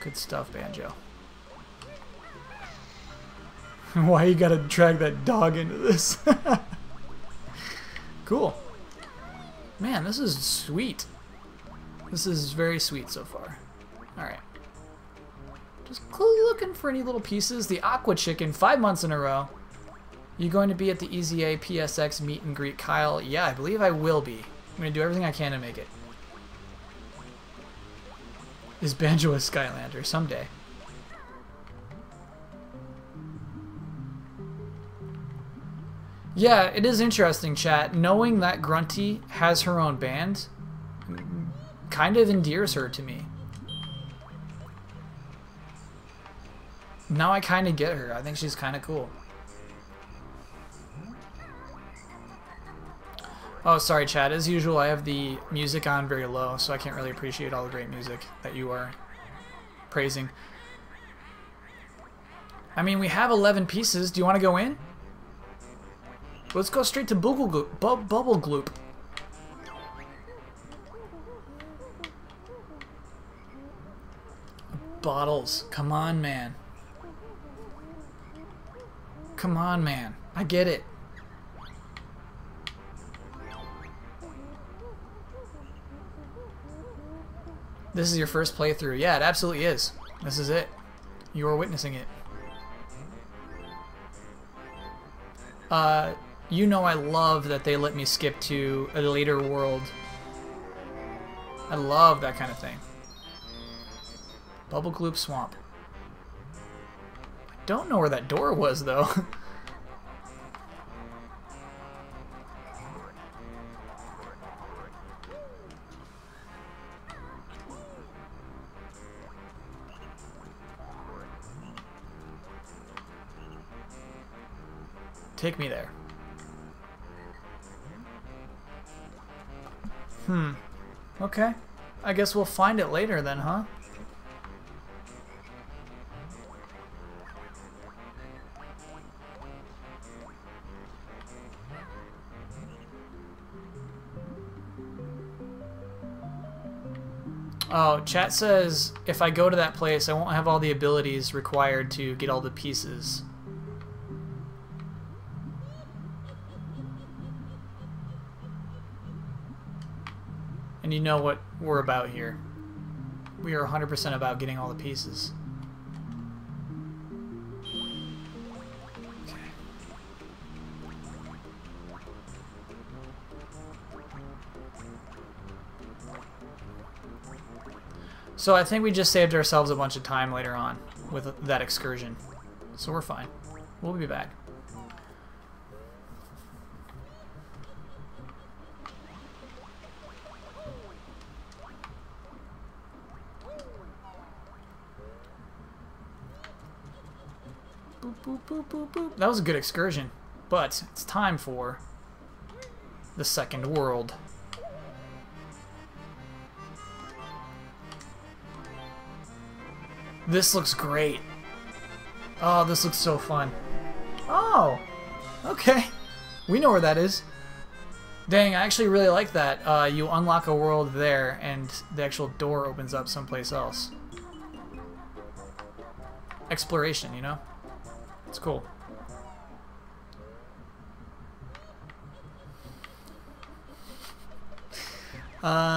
Good stuff, Banjo. Why you gotta drag that dog into this? Cool. Man, this is sweet. This is very sweet so far. Alright. Just looking for any little pieces. The Aqua Chicken, 5 months in a row. You going to be at the EZA PSX meet and greet, Kyle? Yeah, I believe I will be. I'm going to do everything I can to make it. Is Banjo a Skylander someday? Yeah, it is interesting, chat. Knowing that Grunty has her own band kind of endears her to me. Now I kind of get her. I think she's kind of cool. Oh, sorry, Chad. As usual, I have the music on very low, so I can't really appreciate all the great music that you are praising. I mean, we have 11 pieces. Do you want to go in? Let's go straight to Bubblegloop. Bottles. Come on, man. Come on, man. I get it. This is your first playthrough. Yeah, it absolutely is. This is it. You are witnessing it. You know I love that they let me skip to a later world. I love that kind of thing. Bubblegloop Swamp. I don't know where that door was, though. Take me there. Hmm. Okay. I guess we'll find it later then, huh? Oh, chat says if I go to that place, I won't have all the abilities required to get all the pieces. And And you know what we're about here. We are 100% about getting all the pieces. Okay. So I think we just saved ourselves a bunch of time later on with that excursion. So we're fine. We'll be back. Boop, boop, boop, boop. That was a good excursion, but it's time for the second world. This looks great. Oh, this looks so fun. Oh, okay. We know where that is. Dang, I actually really like that. You unlock a world there, and the actual door opens up someplace else. Exploration, you know? It's cool.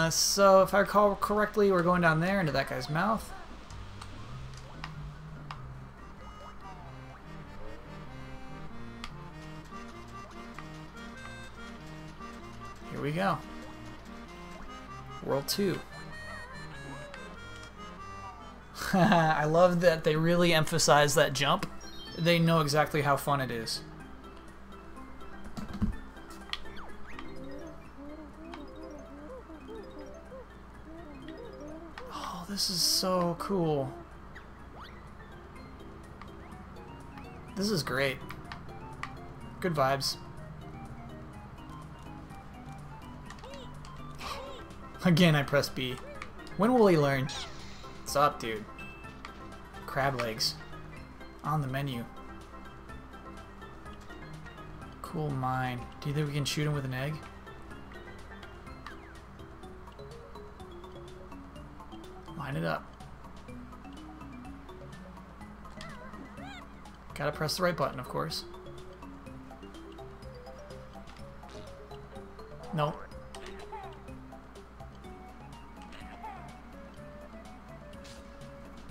So if I recall correctly, we're going down there into that guy's mouth. Here we go. World 2. I love that they really emphasize that jump. They know exactly how fun it is. Oh, this is so cool. This is great. Good vibes. Again, I pressed B. When will he learn? What's up, dude? Crab legs. On the menu. Cool mine. Do you think we can shoot him with an egg? Line it up. Gotta press the right button, of course. Nope.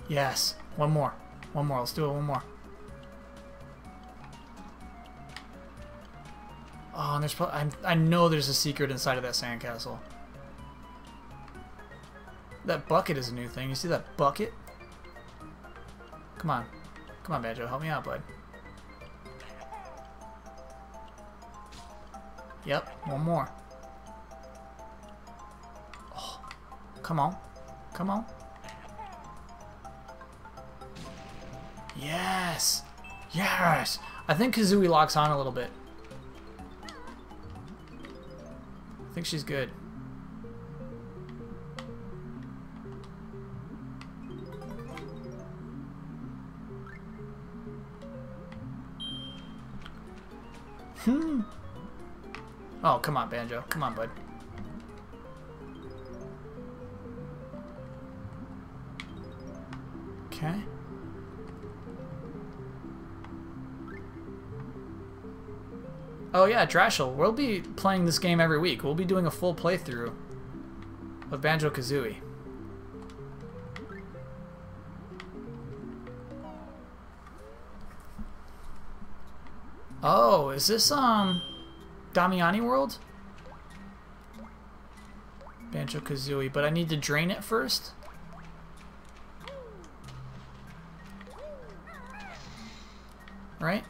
Yes. One more. One more, let's do it, one more. Oh, and there's probably, I know there's a secret inside of that sandcastle. That bucket is a new thing. You see that bucket? Come on. Come on, Banjo, help me out, bud. Yep, one more. Oh, come on. Come on. Yes! Yes! I think Kazooie locks on a little bit. I think she's good. Hmm. Oh, come on, Banjo. Come on, bud. Okay. Oh yeah, Drashel, we'll be playing this game every week. We'll be doing a full playthrough of Banjo-Kazooie. Oh, is this, Damiani World? Banjo-Kazooie, but I need to drain it first? Right?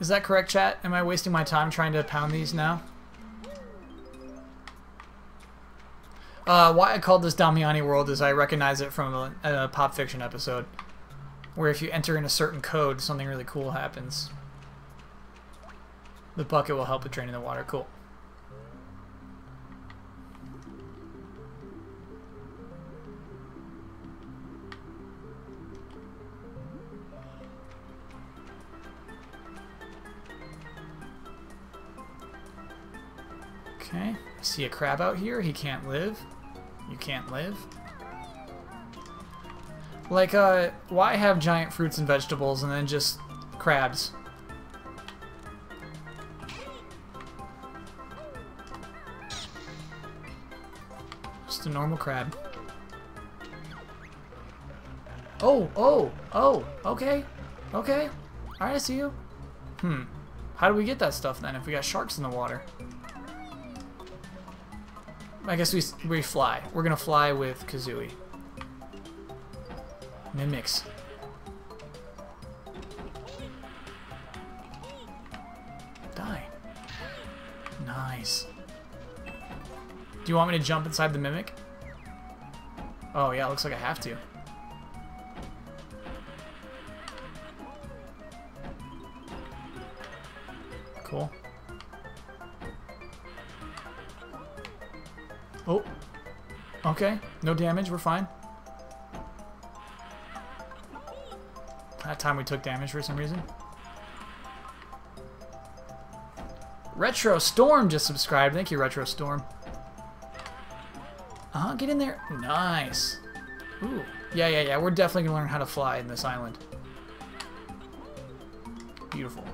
Is that correct, chat? Am I wasting my time trying to pound these now? Why I called this Damiani World is I recognize it from a Pop Fiction episode, where if you enter in a certain code, something really cool happens. The bucket will help with draining the water. Cool. Okay. I see a crab out here. He can't live. You can't live. Like, why have giant fruits and vegetables and then just crabs? Just a normal crab. Oh, oh, oh, okay, okay. Alright, I see you. Hmm. How do we get that stuff then if we got sharks in the water? I guess we fly. We're gonna fly with Kazooie. Mimics. Die. Nice. Do you want me to jump inside the mimic? Oh yeah, it looks like I have to. Cool. Oh. Okay. No damage. We're fine. That time we took damage for some reason. Retro Storm just subscribed. Thank you, Retro Storm. Uh-huh, get in there. Nice. Ooh. Yeah, yeah, yeah. We're definitely going to learn how to fly in this island. Beautiful.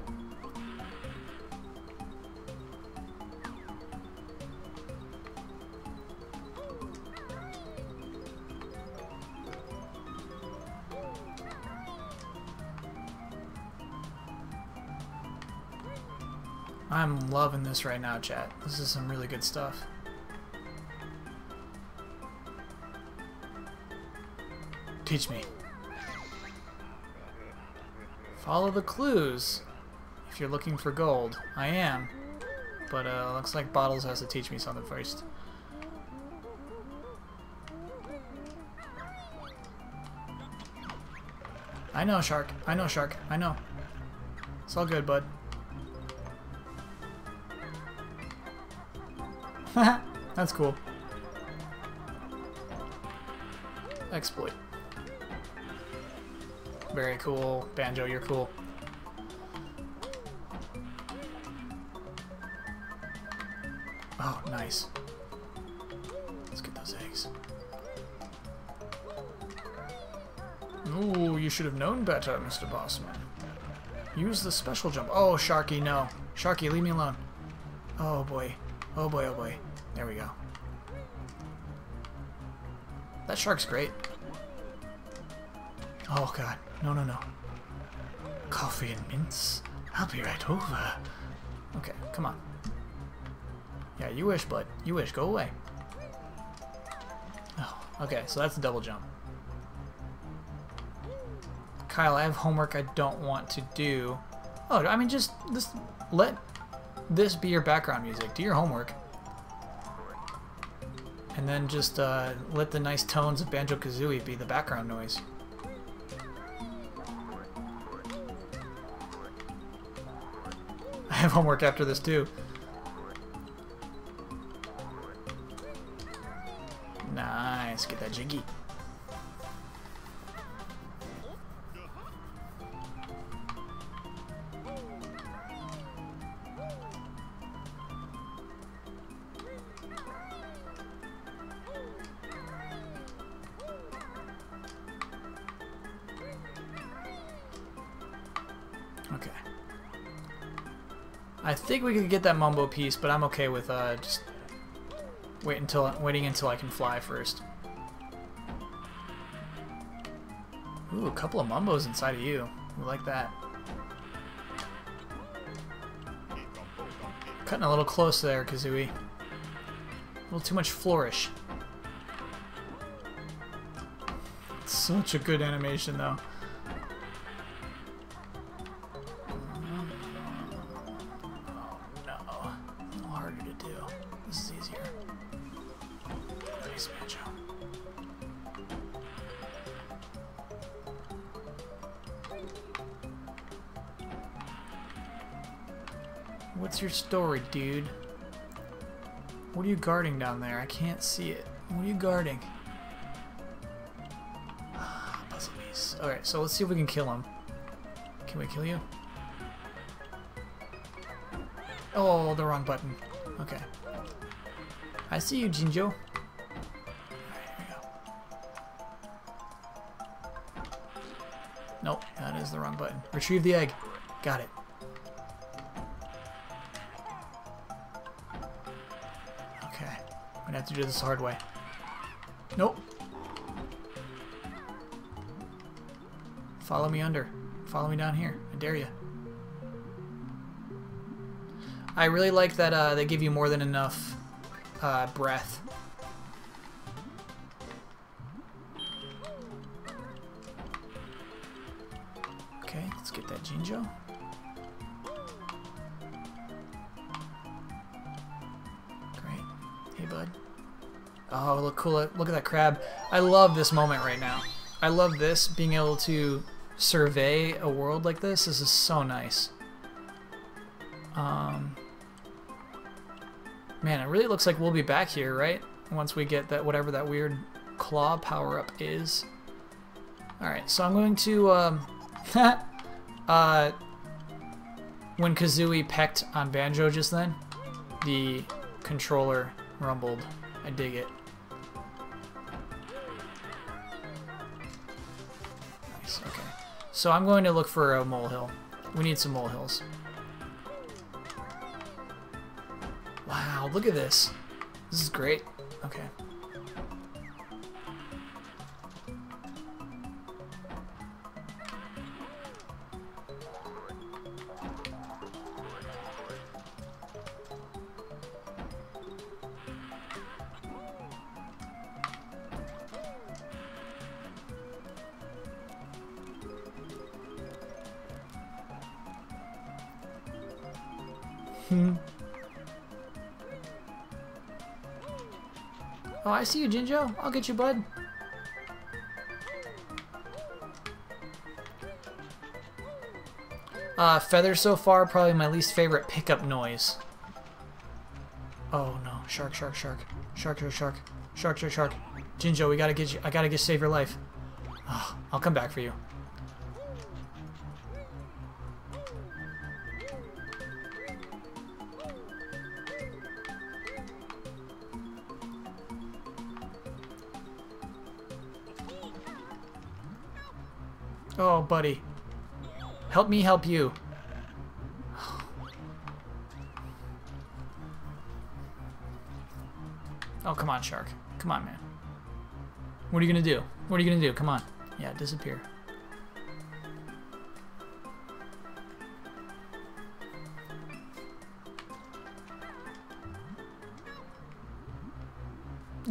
I'm loving this right now, chat. This is some really good stuff. Teach me. Follow the clues if you're looking for gold. I am. But looks like Bottles has to teach me something first. I know, Shark. I know, Shark. I know. It's all good, bud. That's cool. Exploit. Very cool. Banjo, you're cool. Oh, nice. Let's get those eggs. Ooh, you should have known better, Mr. Bossman. Use the special jump. Oh, Sharky, no. Sharky, leave me alone. Oh, boy. Oh boy, oh boy. There we go. That shark's great. Oh god. No, no, no. Coffee and mints? I'll be right over. Okay, come on. Yeah, you wish, bud. You wish. Go away. Oh, okay, so that's a double jump. Kyle, I have homework I don't want to do. Oh, I mean, just this. Let this be your background music. Do your homework. And then just let the nice tones of Banjo-Kazooie be the background noise. I have homework after this too. Nice, get that jiggy. I think we could get that Mumbo piece, but I'm okay with just waiting until I can fly first. Ooh, a couple of Mumbos inside of you. We like that. Cutting a little close there, Kazooie. A little too much flourish. It's such a good animation, though. What's your story, dude? What are you guarding down there? I can't see it. What are you guarding? Ah, puzzle piece. Alright, so let's see if we can kill him. Can we kill you? Oh, the wrong button. Okay. I see you, Jinjo. Alright, here we go. Nope, that is the wrong button. Retrieve the egg. Got it. Okay, I'm gonna have to do this the hard way. Nope. Follow me under. Follow me down here. I dare you. I really like that they give you more than enough breath. Okay, let's get that Jinjo. Great. Hey, bud. Oh, look cool. Look at that crab. I love this moment right now. I love this, being able to survey a world like this. This is so nice. Man, it really looks like we'll be back here, right? Once we get that, whatever that weird claw power-up is. Alright, so I'm going to, when Kazooie pecked on Banjo just then, the controller rumbled. I dig it. Nice, okay. So I'm going to look for a molehill. We need some molehills. Wow, look at this. This is great. Okay. Oh, I see you, Jinjo. I'll get you, bud. Feather so far, probably my least favorite pickup noise. Oh no, shark, shark, shark. Shark, shark, shark. Shark, shark, shark. Jinjo, we gotta get you. I gotta get save your life. Oh, I'll come back for you. Oh, buddy. Help me help you. Oh, come on, shark. Come on, man. What are you gonna do? What are you gonna do? Come on. Yeah, disappear.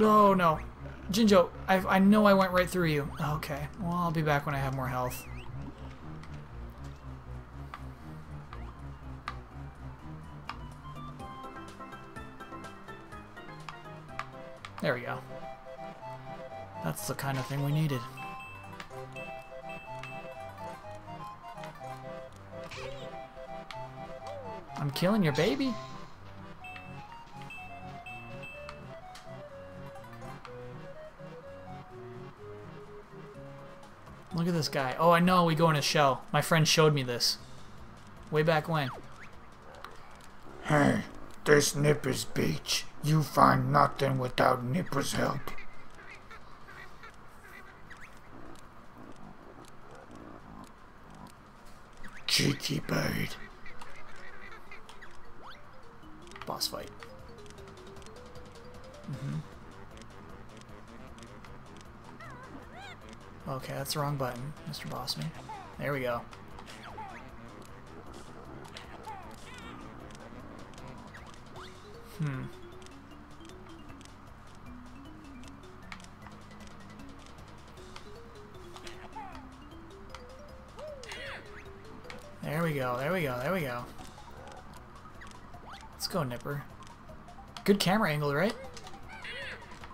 Oh, no. Jinjo, I know I went right through you. Okay, well, I'll be back when I have more health. There we go. That's the kind of thing we needed. I'm killing your baby. Look at this guy. Oh, I know we go in a shell. My friend showed me this. Way back when. Hey, this Nipper's beach. You find nothing without Nipper's help. Cheeky bird. Boss fight. Mm-hmm. Okay, that's the wrong button, Mr. Bosman. There we go. Hmm. There we go, there we go, there we go. Let's go, Nipper. Good camera angle, right?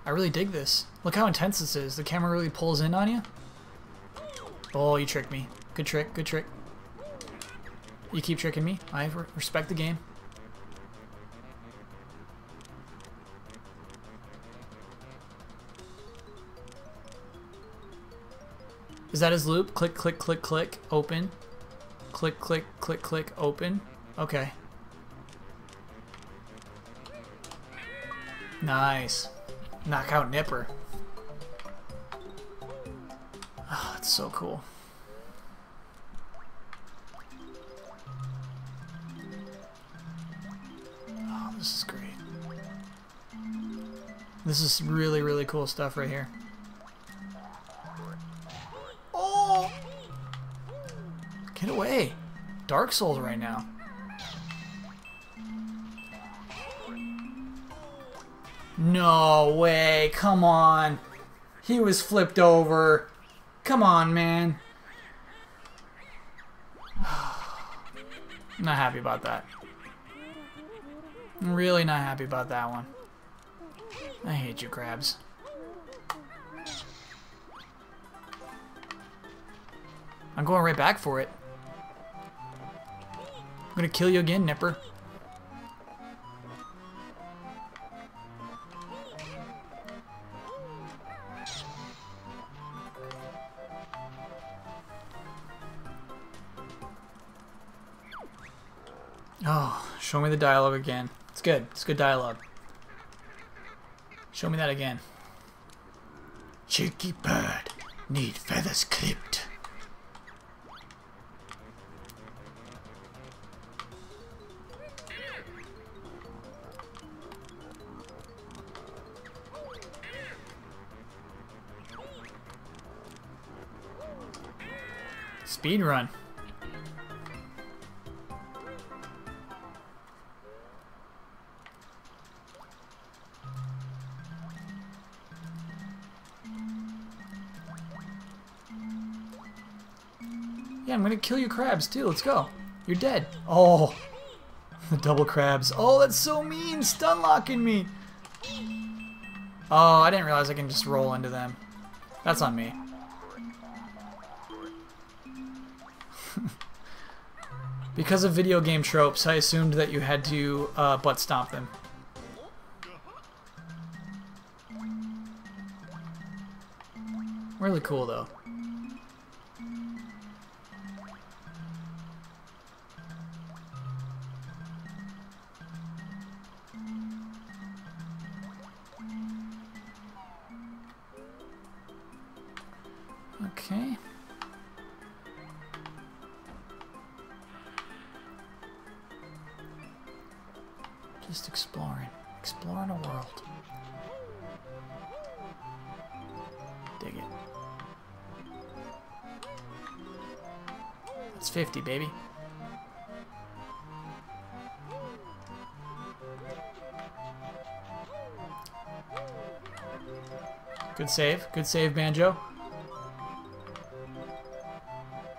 I really dig this. Look how intense this is. The camera really pulls in on you. Oh, you tricked me. Good trick, good trick. You keep tricking me. I respect the game. Is that his loop? Click, click, click, click, open. Click, click, click, click, open. Okay. Nice. Knock out Nipper. Oh, it's so cool. Oh, this is great. This is really, really cool stuff right here. Oh! Get away! Dark Souls right now. No way! Come on! He was flipped over. Come on, man. Not happy about that. I'm really not happy about that one. I hate you, crabs. I'm going right back for it. I'm gonna kill you again, Nipper. Oh, show me the dialogue again. It's good. It's good dialogue. Show me that again. Cheeky bird, need feathers clipped. Speed run. Yeah, I'm gonna kill you crabs too, let's go. You're dead. Oh, the double crabs. Oh, that's so mean, stun locking me. Oh, I didn't realize I can just roll into them. That's on me. Because of video game tropes, I assumed that you had to butt stomp them. Really cool though. Okay. Just exploring. Exploring a world. Dig it. That's 50, baby. Good save. Good save, Banjo.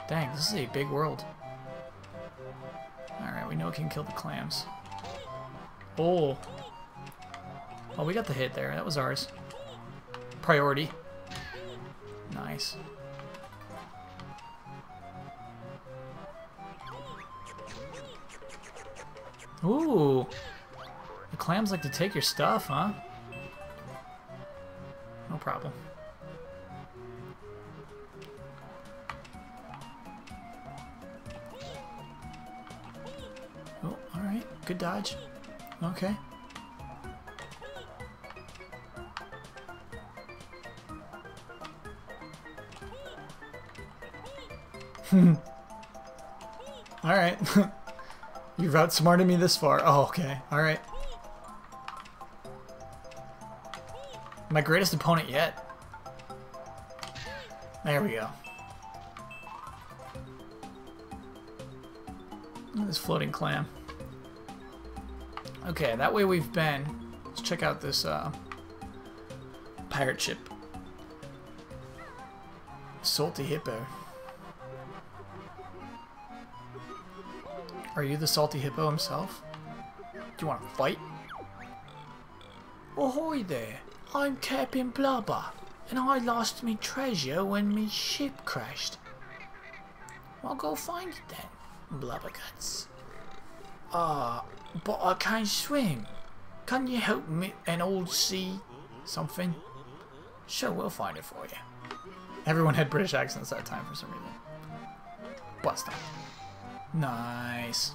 Dang, this is a big world. Alright, we know we can kill the clams. Oh. Oh, we got the hit there. That was ours. Priority. Nice. Ooh. The clams like to take your stuff, huh? No problem. Good dodge. Okay. Alright. You've outsmarted me this far. Oh, okay. Alright. My greatest opponent yet. There we go. Look at this floating clam. Okay, that way we've been. Let's check out this pirate ship. Salty Hippo. Are you the Salty Hippo himself? Do you want to fight? Ahoy there. I'm Captain Blubber, and I lost me treasure when me ship crashed. I'll go find it then, Blubber Guts. Ah. But I can't swim. Can you help me an old sea something? Sure, we'll find it for you. Everyone had British accents that time for some reason. Bust up. Nice.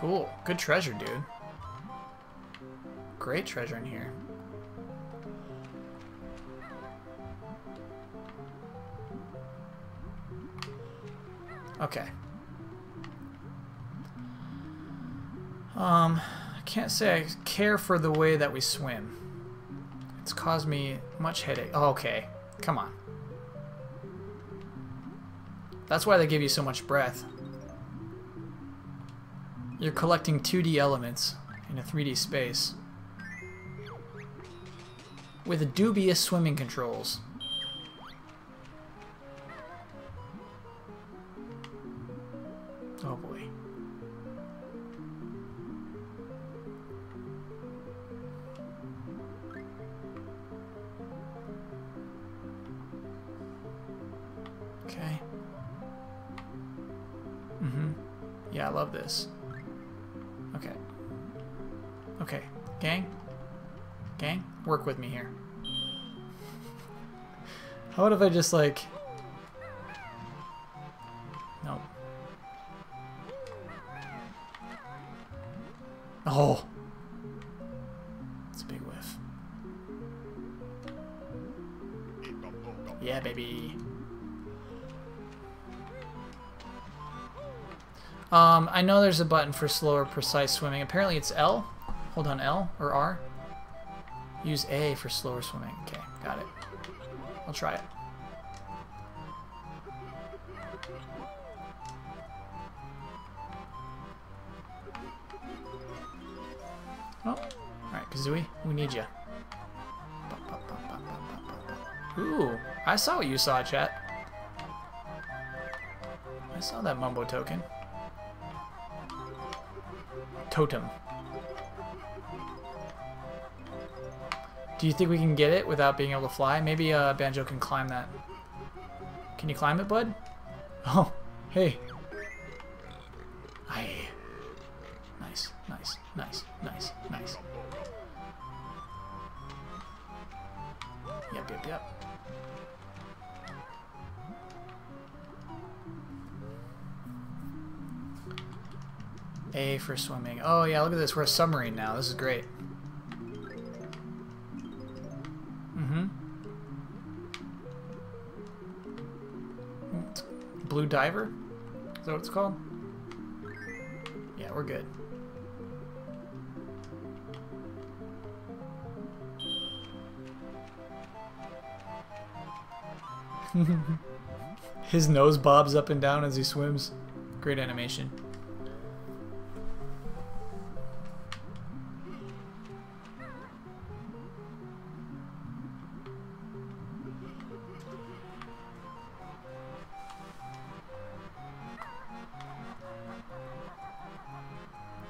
Cool. Good treasure, dude. Great treasure in here. Okay. I can't say I care for the way that we swim. It's caused me much headache. Oh, okay. Come on. That's why they give you so much breath. You're collecting 2D elements in a 3D space with dubious swimming controls. Oh boy. Okay. Mm-hmm. Yeah, I love this. Okay. Okay. Gang? Gang? Work with me here. How about if I just like... Nope. Oh! It's a big whiff. Yeah, baby! I know there's a button for slower, precise swimming. Apparently it's L. Hold on, L or R. Use A for slower swimming. Okay, got it. I'll try it. Oh, all right, Kazooie, we need you. Ooh, I saw what you saw, chat. I saw that Mumbo token. Totem. Do you think we can get it without being able to fly? Maybe Banjo can climb that. Can you climb it, bud? Oh, hey. Aye. Nice, nice, nice, nice, nice. Yep, yep, yep. A for swimming. Oh yeah, look at this. We're a submarine now. This is great. Mm-hmm. Blue diver? Is that what it's called? Yeah, we're good. His nose bobs up and down as he swims. Great animation.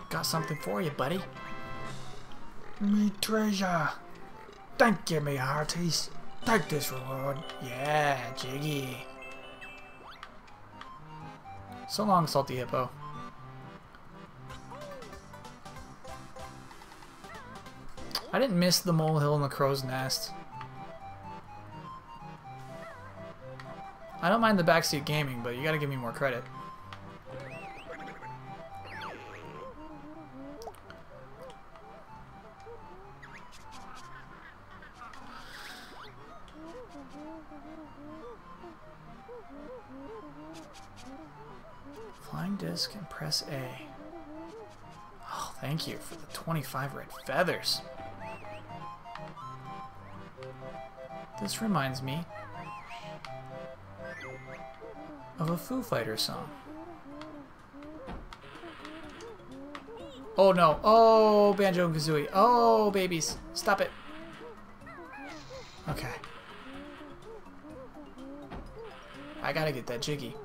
Got something for you, buddy. Me treasure. Thank you, me hearties. Take this reward. Yeah, Jiggy. So long, Salty Hippo. I didn't miss the molehill and the crow's nest. I don't mind the backseat gaming, but you gotta give me more credit. Flying disc and press A. Oh, thank you for the 25 red feathers. This reminds me of a Foo Fighters song. Oh no. Oh, Banjo and Kazooie. Oh, babies. Stop it. Okay. I gotta get that jiggy.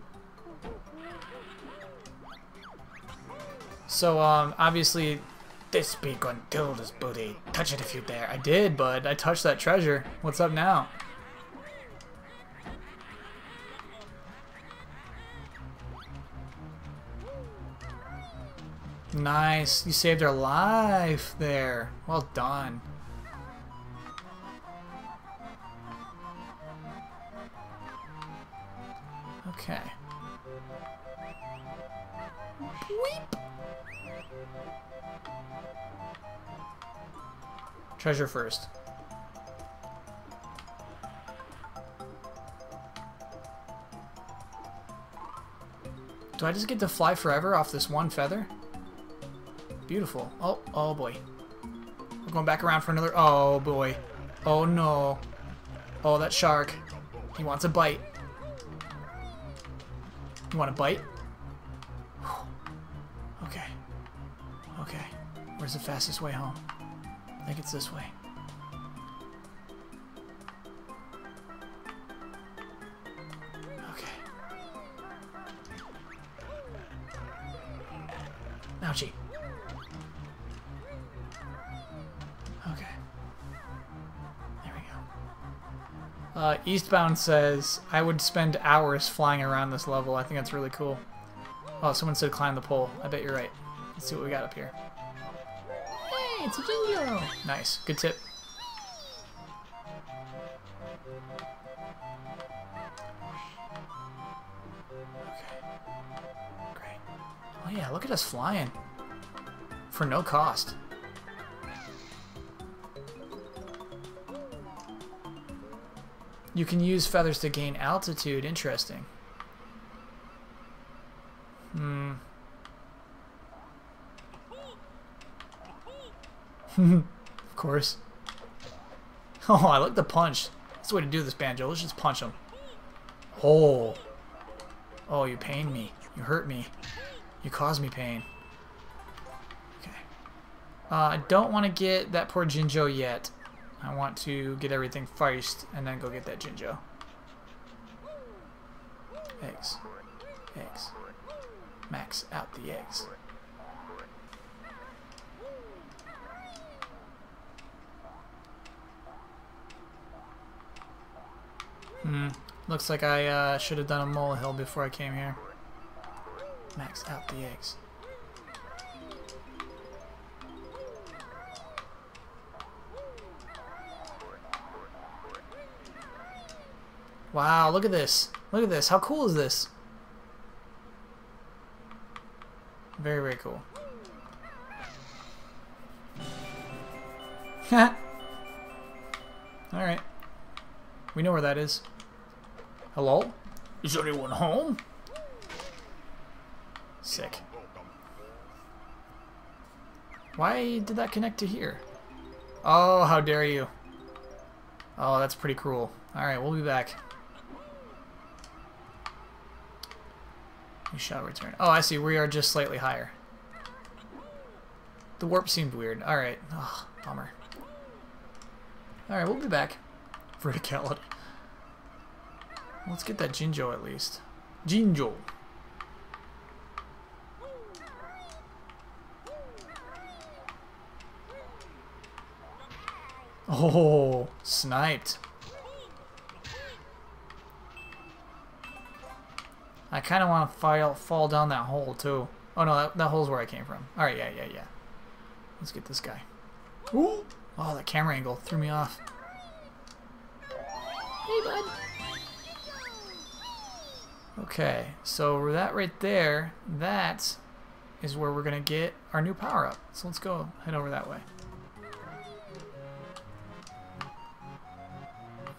So, obviously, this be Gruntilda's booty. Touch it if you dare. I did, bud. I touched that treasure. What's up now? Nice. You saved our life there. Well done. Okay. Weep. Treasure first. Do I just get to fly forever off this one feather? Beautiful. Oh, oh boy. We're going back around for another... Oh boy. Oh no. Oh, that shark. He wants a bite. You want a bite? Okay. Okay. Where's the fastest way home? I think it's this way. Ouchie. Okay. There we go. Eastbound says, I would spend hours flying around this level. I think that's really cool. Oh, someone said climb the pole. I bet you're right. Let's see what we got up here. Hey, it's a Jinjo! Nice. Good tip. Yeah, look at us flying. For no cost. You can use feathers to gain altitude. Interesting. Hmm. Of course. Oh, I like the punch. That's the way to do this, Banjo. Let's just punch him. Oh. Oh, you pained me. You hurt me. You caused me pain. Okay. I don't want to get that poor Jinjo yet. I want to get everything first and then go get that Jinjo. Eggs. Eggs. Max out the eggs. Hmm. Looks like I should have done a molehill before I came here. Max out the eggs. Wow, look at this. Look at this. How cool is this? Very, very cool. Alright. We know where that is. Hello? Is anyone home? Sick. Why did that connect to here? Oh, how dare you. Oh, that's pretty cruel. Alright, we'll be back. We shall return. Oh, I see. We are just slightly higher. The warp seemed weird. Alright. Oh, bummer. Alright, we'll be back. Verticality. Let's get that Jinjo at least. Jinjo! Oh, sniped. I kind of want to fall down that hole, too. Oh, no, that hole's where I came from. All right, yeah. Let's get this guy. Ooh. Oh, that camera angle threw me off. Hey, bud. Okay, so that right there, that is where we're going to get our new power-up. So let's go head over that way.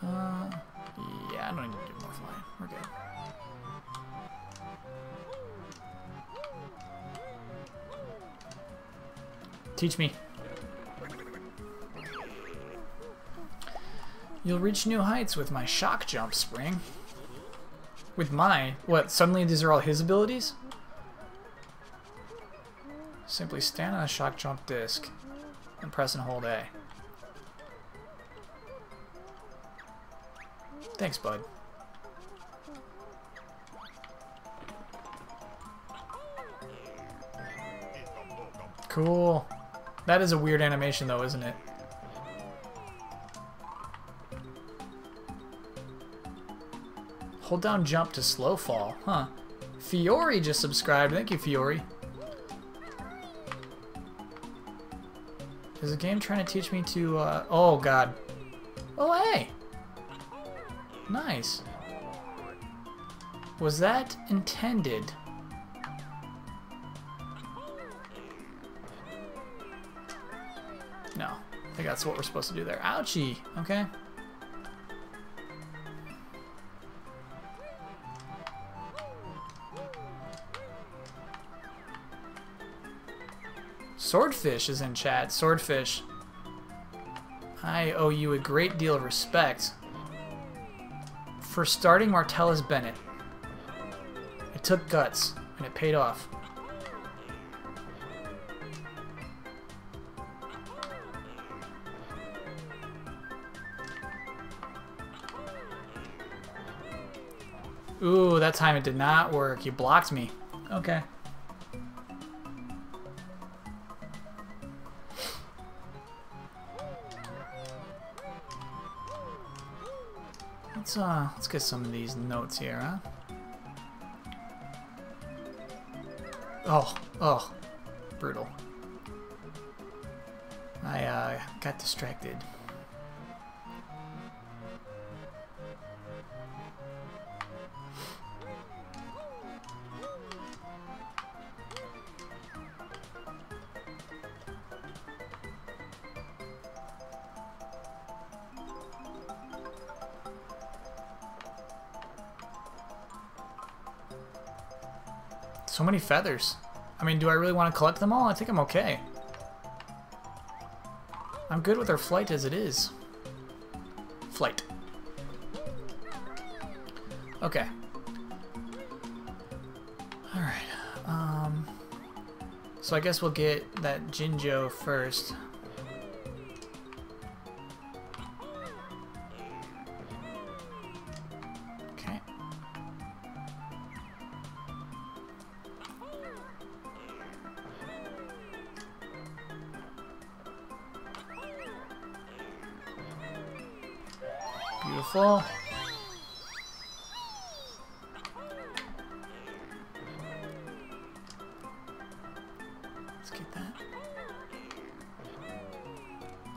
Yeah, I don't need to do more flying. We're good. Teach me. You'll reach new heights with my shock jump, Spring. With my... What, suddenly these are all his abilities? Simply stand on a shock jump disc and press and hold A. Thanks, bud. Cool. That is a weird animation, though, isn't it? Hold down jump to slow fall. Huh. Fiori just subscribed. Thank you, Fiori. Is the game trying to teach me to... Oh, God. Oh, hey! Nice. Was that intended? I think that's what we're supposed to do there. Ouchie! Okay. Swordfish is in chat. Swordfish, I owe you a great deal of respect for starting Martellus Bennett. It took guts, and it paid off. Ooh, that time it did not work. You blocked me. Okay. Let's get some of these notes here, huh? Oh, brutal. I got distracted. So many feathers. I mean, do I really want to collect them all? I think I'm okay. I'm good with our flight as it is. Flight. Okay. Alright. So I guess we'll get that Jinjo first. Beautiful. Let's get that.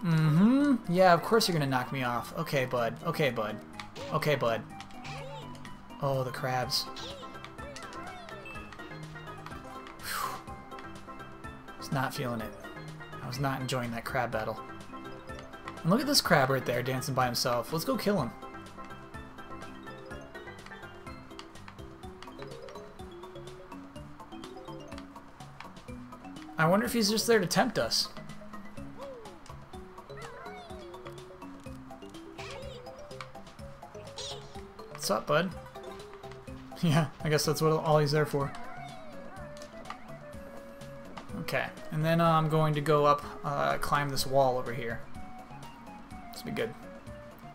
Mm-hmm. Yeah, of course you're gonna knock me off. Okay, bud. Okay, bud. Okay, bud. Oh, the crabs. Whew. I was not feeling it. I was not enjoying that crab battle. And look at this crab right there dancing by himself. Let's go kill him. I wonder if he's just there to tempt us. What's up, bud? Yeah, I guess that's what all he's there for. Okay, and then I'm going to go up, climb this wall over here. Be good.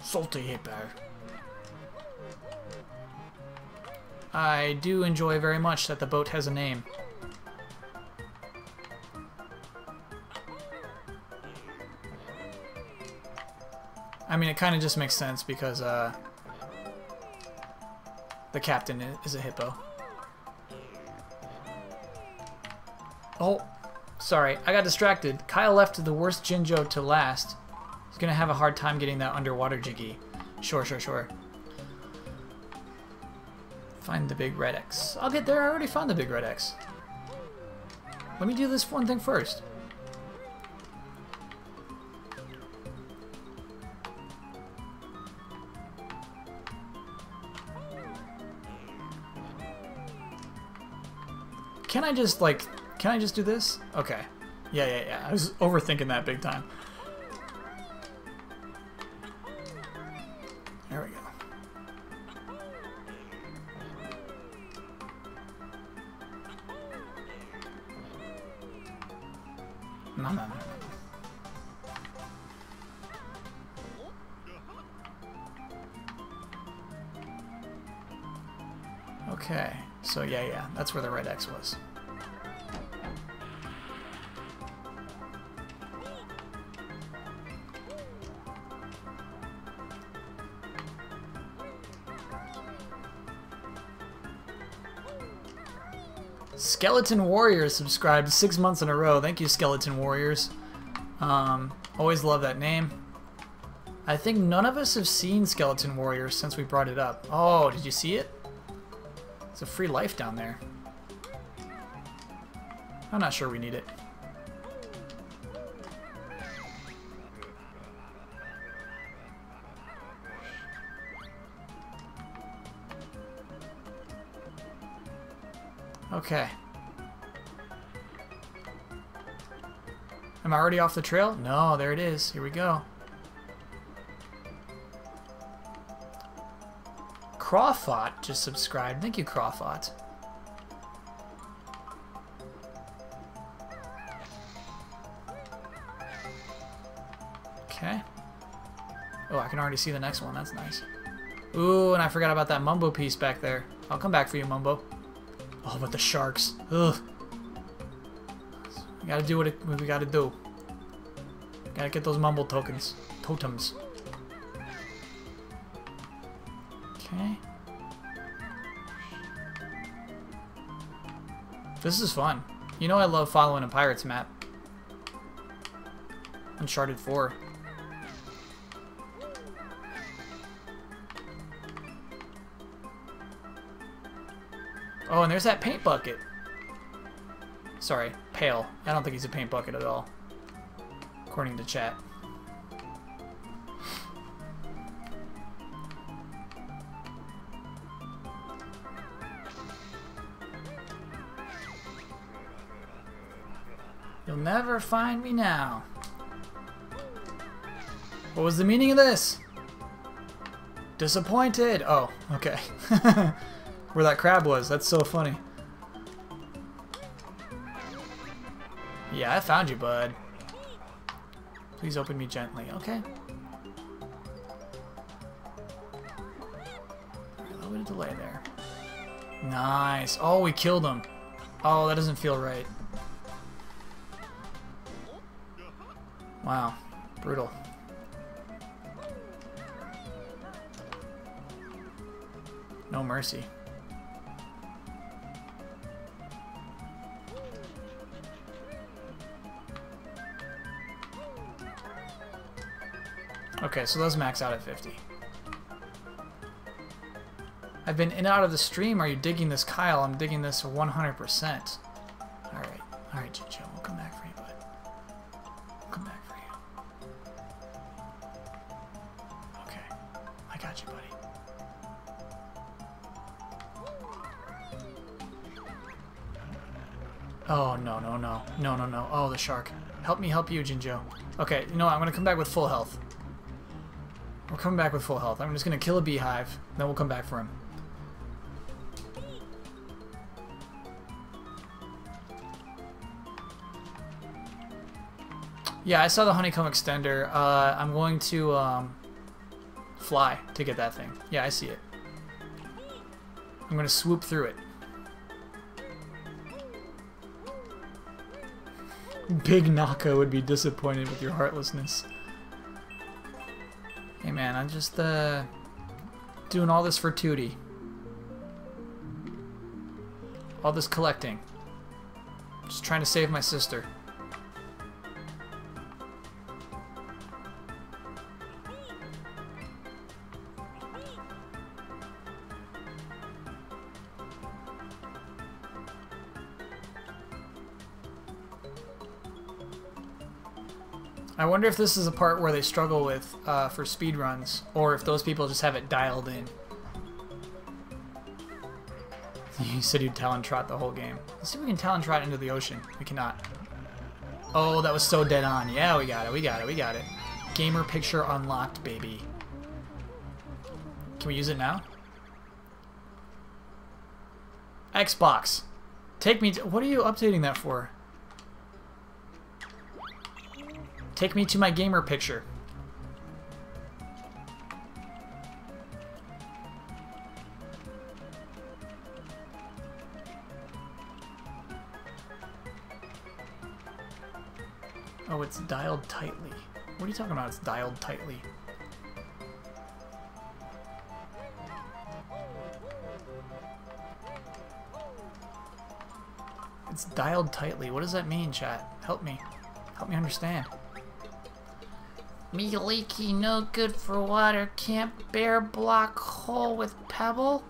Salty Hippo. I do enjoy very much that the boat has a name. I mean, it kind of just makes sense because the captain is a hippo. Oh, sorry, I got distracted. Kyle left the worst Jinjo to last. He's gonna have a hard time getting that underwater jiggy. Sure, sure, sure. Find the big red X. I'll get there. I already found the big red X. Let me do this one thing first. Can I just, like, can I just do this? Okay. Yeah. I was overthinking that big time. No. Okay, so yeah, that's where the red X was. Skeleton Warriors subscribed 6 months in a row. Thank you, Skeleton Warriors. Always love that name. I think none of us have seen Skeleton Warriors since we brought it up. Oh, did you see it? It's a free life down there. I'm not sure we need it. Okay. Am I already off the trail? No, there it is. Here we go. Crawfot just subscribed. Thank you, Crawfot. Okay. Oh, I can already see the next one. That's nice. Ooh, and I forgot about that Mumbo piece back there. I'll come back for you, Mumbo. Oh, but the sharks. Ugh. We gotta do what we gotta do. Gotta get those Mumbo tokens. Totems. Okay. This is fun. You know I love following a pirate's map. Uncharted 4. Oh, and there's that paint bucket. Sorry, pail. I don't think he's a paint bucket at all, according to chat. You'll never find me now. What was the meaning of this? Disappointed. Oh, okay. Where that crab was. That's so funny. Yeah, I found you, bud. Please open me gently. Okay. A little bit of delay there. Nice. Oh, we killed him. Oh, that doesn't feel right. Wow. Brutal. No mercy. Okay, so those max out at 50. I've been in and out of the stream. Are you digging this, Kyle? I'm digging this 100%. All right, Jinjo, we'll come back for you, bud. We'll come back for you. Okay, I got you, buddy. Oh no! Oh, the shark! Help me, help you, Jinjo. Okay, you know what? I'm gonna come back with full health. We're coming back with full health. I'm just going to kill a beehive, then we'll come back for him. Yeah, I saw the honeycomb extender. I'm going to fly to get that thing. Yeah, I see it. I'm going to swoop through it. Big Naka would be disappointed with your heartlessness. Hey man, I'm just doing all this for Tooty. All this collecting. Just trying to save my sister. I wonder if this is a part where they struggle with for speedruns, or if those people just have it dialed in. You said you'd talent trot the whole game. Let's see if we can talent trot into the ocean. We cannot. Oh, that was so dead on. Yeah, we got it, we got it, we got it. Gamer picture unlocked, baby. Can we use it now? Xbox. Take me to... What are you updating that for? Take me to my gamer picture. Oh, it's dialed tightly. What are you talking about? It's dialed tightly. It's dialed tightly. What does that mean, chat? Help me. Help me understand. Me leaky, no good for water, can't bear block hole with pebble?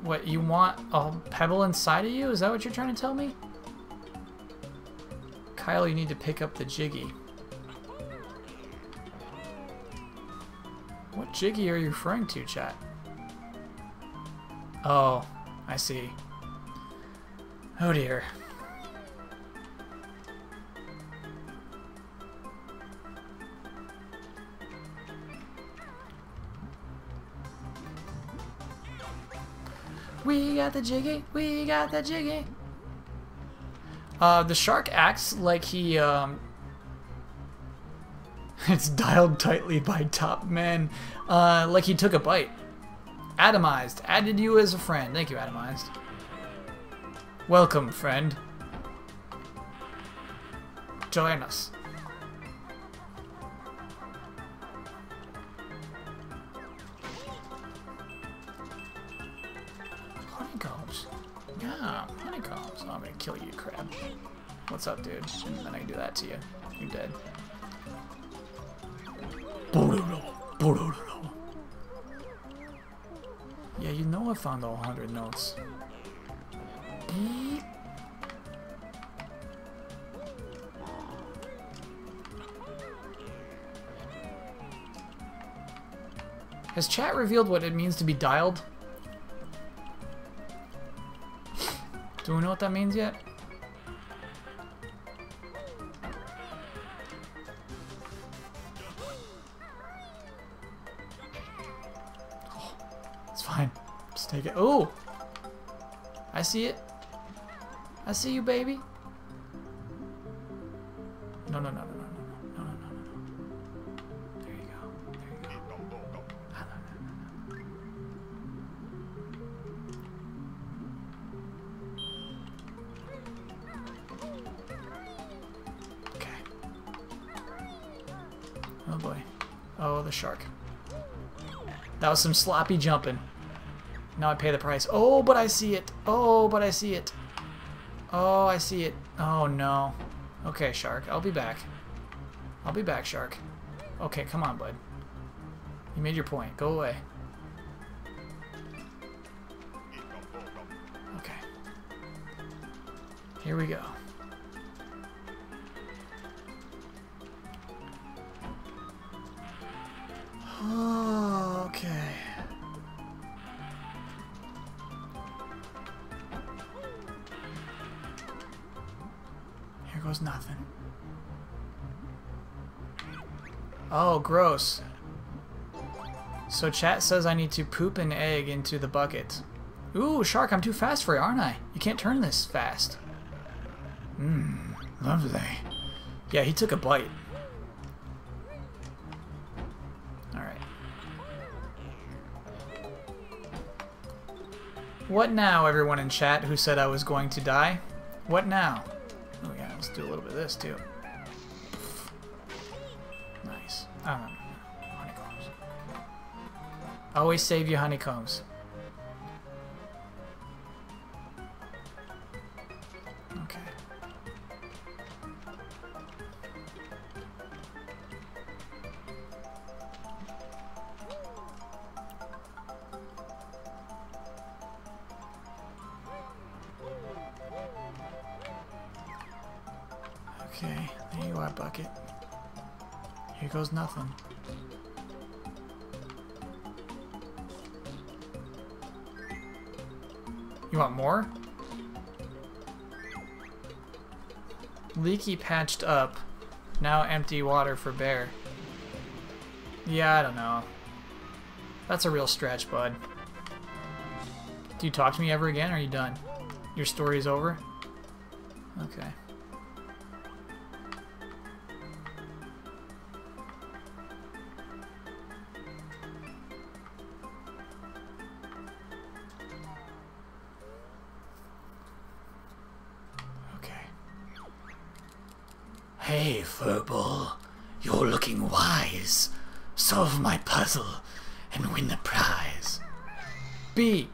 What, you want a pebble inside of you? Is that what you're trying to tell me? Kyle, you need to pick up the jiggy. What jiggy are you referring to, chat? Oh, I see. Oh dear. We got the jiggy, we got the jiggy. The shark acts like he, it's dialed tightly by top men, like he took a bite. Atomized. Added you as a friend. Thank you, Atomized. Welcome, friend. Join us. Honeycombs. Yeah, honeycombs. Oh, I'm gonna kill you, crab. What's up, dude? And then I can do that to you. You're dead. Yeah, you know I found all 100 notes. Has chat revealed what it means to be dialed? Do we know what that means yet? Oh, it's fine. Just take it. Oh! I see it. I see you, baby. No, no, no, no, no, no, no, no, no, no. There you go. There you go. Ah, no, no, no. Okay. Oh boy. Oh, the shark. That was some sloppy jumping. Now I pay the price. Oh, but I see it. Oh, but I see it. Oh, I see it. Oh, no. Okay, shark. I'll be back. I'll be back, shark. Okay, come on, bud. You made your point. Go away. Okay. Here we go. Okay. Was nothing. Oh, gross. So chat says I need to poop an egg into the bucket. Ooh, shark, I'm too fast for you, aren't I? You can't turn this fast. Mmm, lovely. Yeah, he took a bite. Alright. What now, everyone in chat who said I was going to die? What now? Oh yeah, let's do a little bit of this too. Nice. Honeycombs. Always save your honeycombs. Okay. Okay, there you are, bucket. Here goes nothing. You want more? Leaky patched up. Now empty water for bear. Yeah, I don't know. That's a real stretch, bud. Do you talk to me ever again, or are you done? Your story's over? Okay. Hey, Furball, you're looking wise. Solve my puzzle and win the prize. B.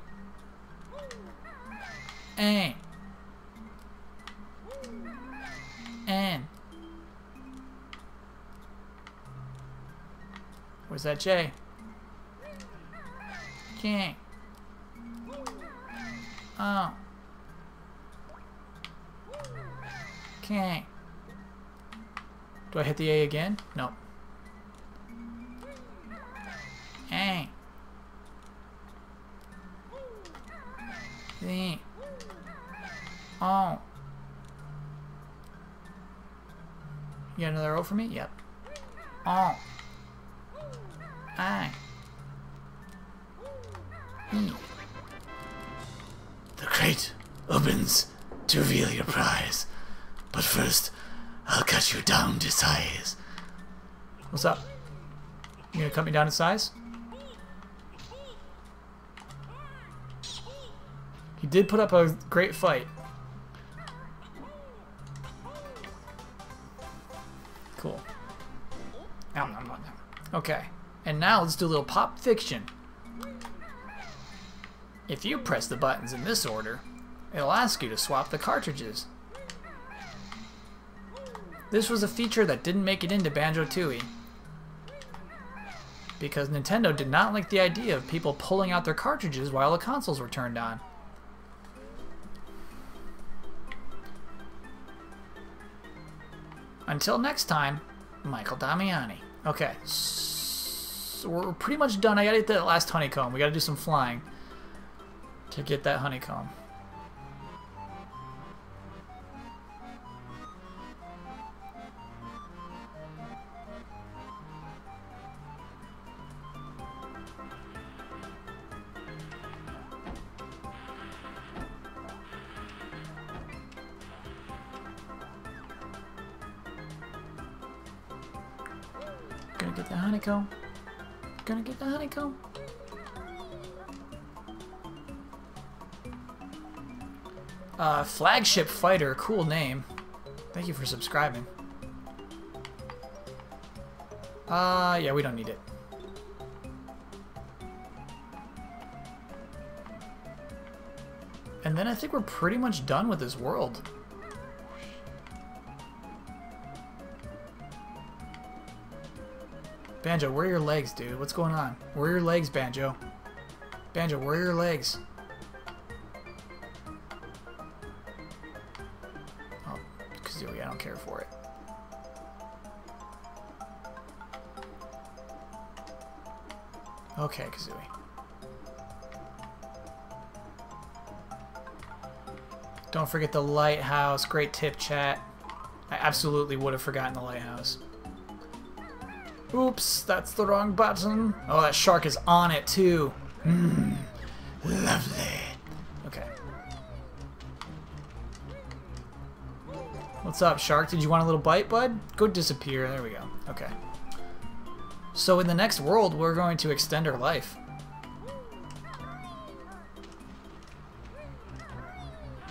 A. N. Where's that J? J. O. K. Do I hit the A again? No. A. See. Oh. You got another O for me? Yep. Oh. I. E. The crate opens to reveal your prize. But first, I'll cut you down to size. What's up? You gonna cut me down to size? He did put up a great fight. Cool. Okay. And now let's do a little pop fiction. If you press the buttons in this order, it'll ask you to swap the cartridges. This was a feature that didn't make it into Banjo-Tooie, because Nintendo did not like the idea of people pulling out their cartridges while the consoles were turned on. Until next time, Michael Damiani. Okay, so we're pretty much done. I gotta get that last honeycomb. We gotta do some flying to get that honeycomb. Gonna get the honeycomb. Flagship Fighter, cool name. Thank you for subscribing. Yeah, we don't need it. And then I think we're pretty much done with this world. Banjo, where are your legs, dude? What's going on? Where are your legs, Banjo? Banjo, where are your legs? Oh, Kazooie, I don't care for it. Okay, Kazooie. Don't forget the lighthouse. Great tip, chat. I absolutely would have forgotten the lighthouse. Oops, that's the wrong button. Oh, that shark is on it, too. Mmm, lovely. Okay. What's up, shark? Did you want a little bite, bud? Go disappear. There we go. Okay. So in the next world, we're going to extend our life.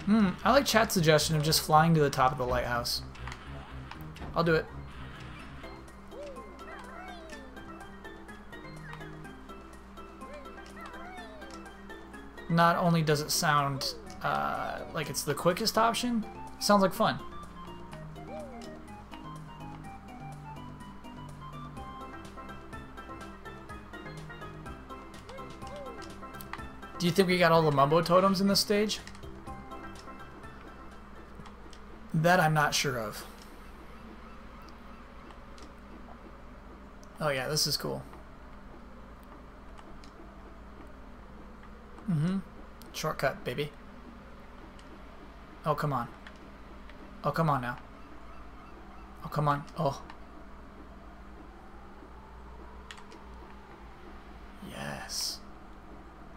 Hmm, I like chat's suggestion of just flying to the top of the lighthouse. I'll do it. Not only does it sound like it's the quickest option, it sounds like fun. Do you think we got all the Mumbo totems in this stage? That I'm not sure of. Oh yeah, this is cool. Mm-hmm. Shortcut, baby. Oh, come on. Oh, come on now. Oh, come on. Oh. Yes.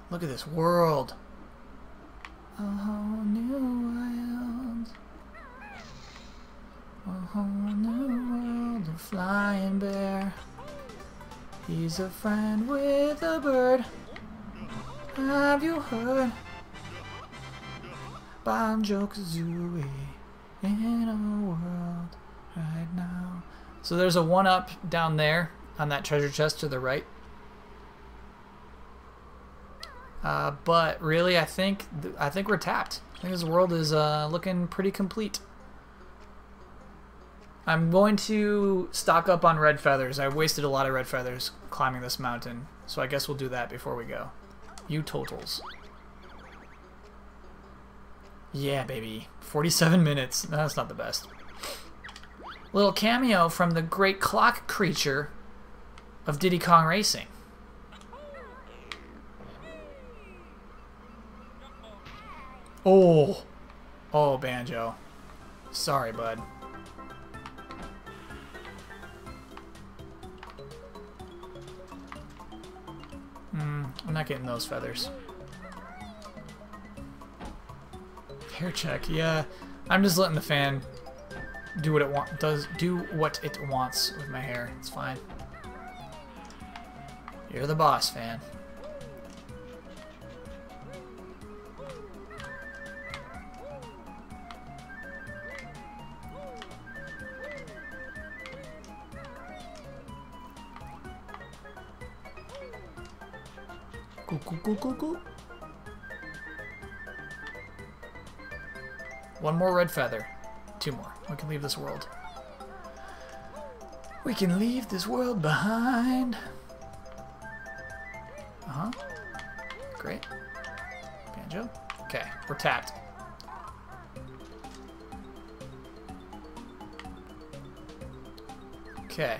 Look at this world. A whole new world. A whole new world. A flying bear. He's a friend with a bird. Have you heard Banjo-Kazooie in a world right now? So there's a one-up down there on that treasure chest to the right. But really, I think we're tapped. I think this world is looking pretty complete. I'm going to stock up on red feathers. I wasted a lot of red feathers climbing this mountain, so I guess we'll do that before we go. You totals. Yeah, baby. 47 minutes. No, that's not the best. Little cameo from the great clock creature of Diddy Kong Racing. Oh. Oh, Banjo. Sorry, bud. I'm not getting those feathers. Hair check, yeah. I'm just letting the fan do what it wants with my hair. It's fine. You're the boss, fan. Cool. One more red feather. Two more. We can leave this world. We can leave this world behind. Uh-huh. Great. Banjo. Okay, we're tapped. Okay.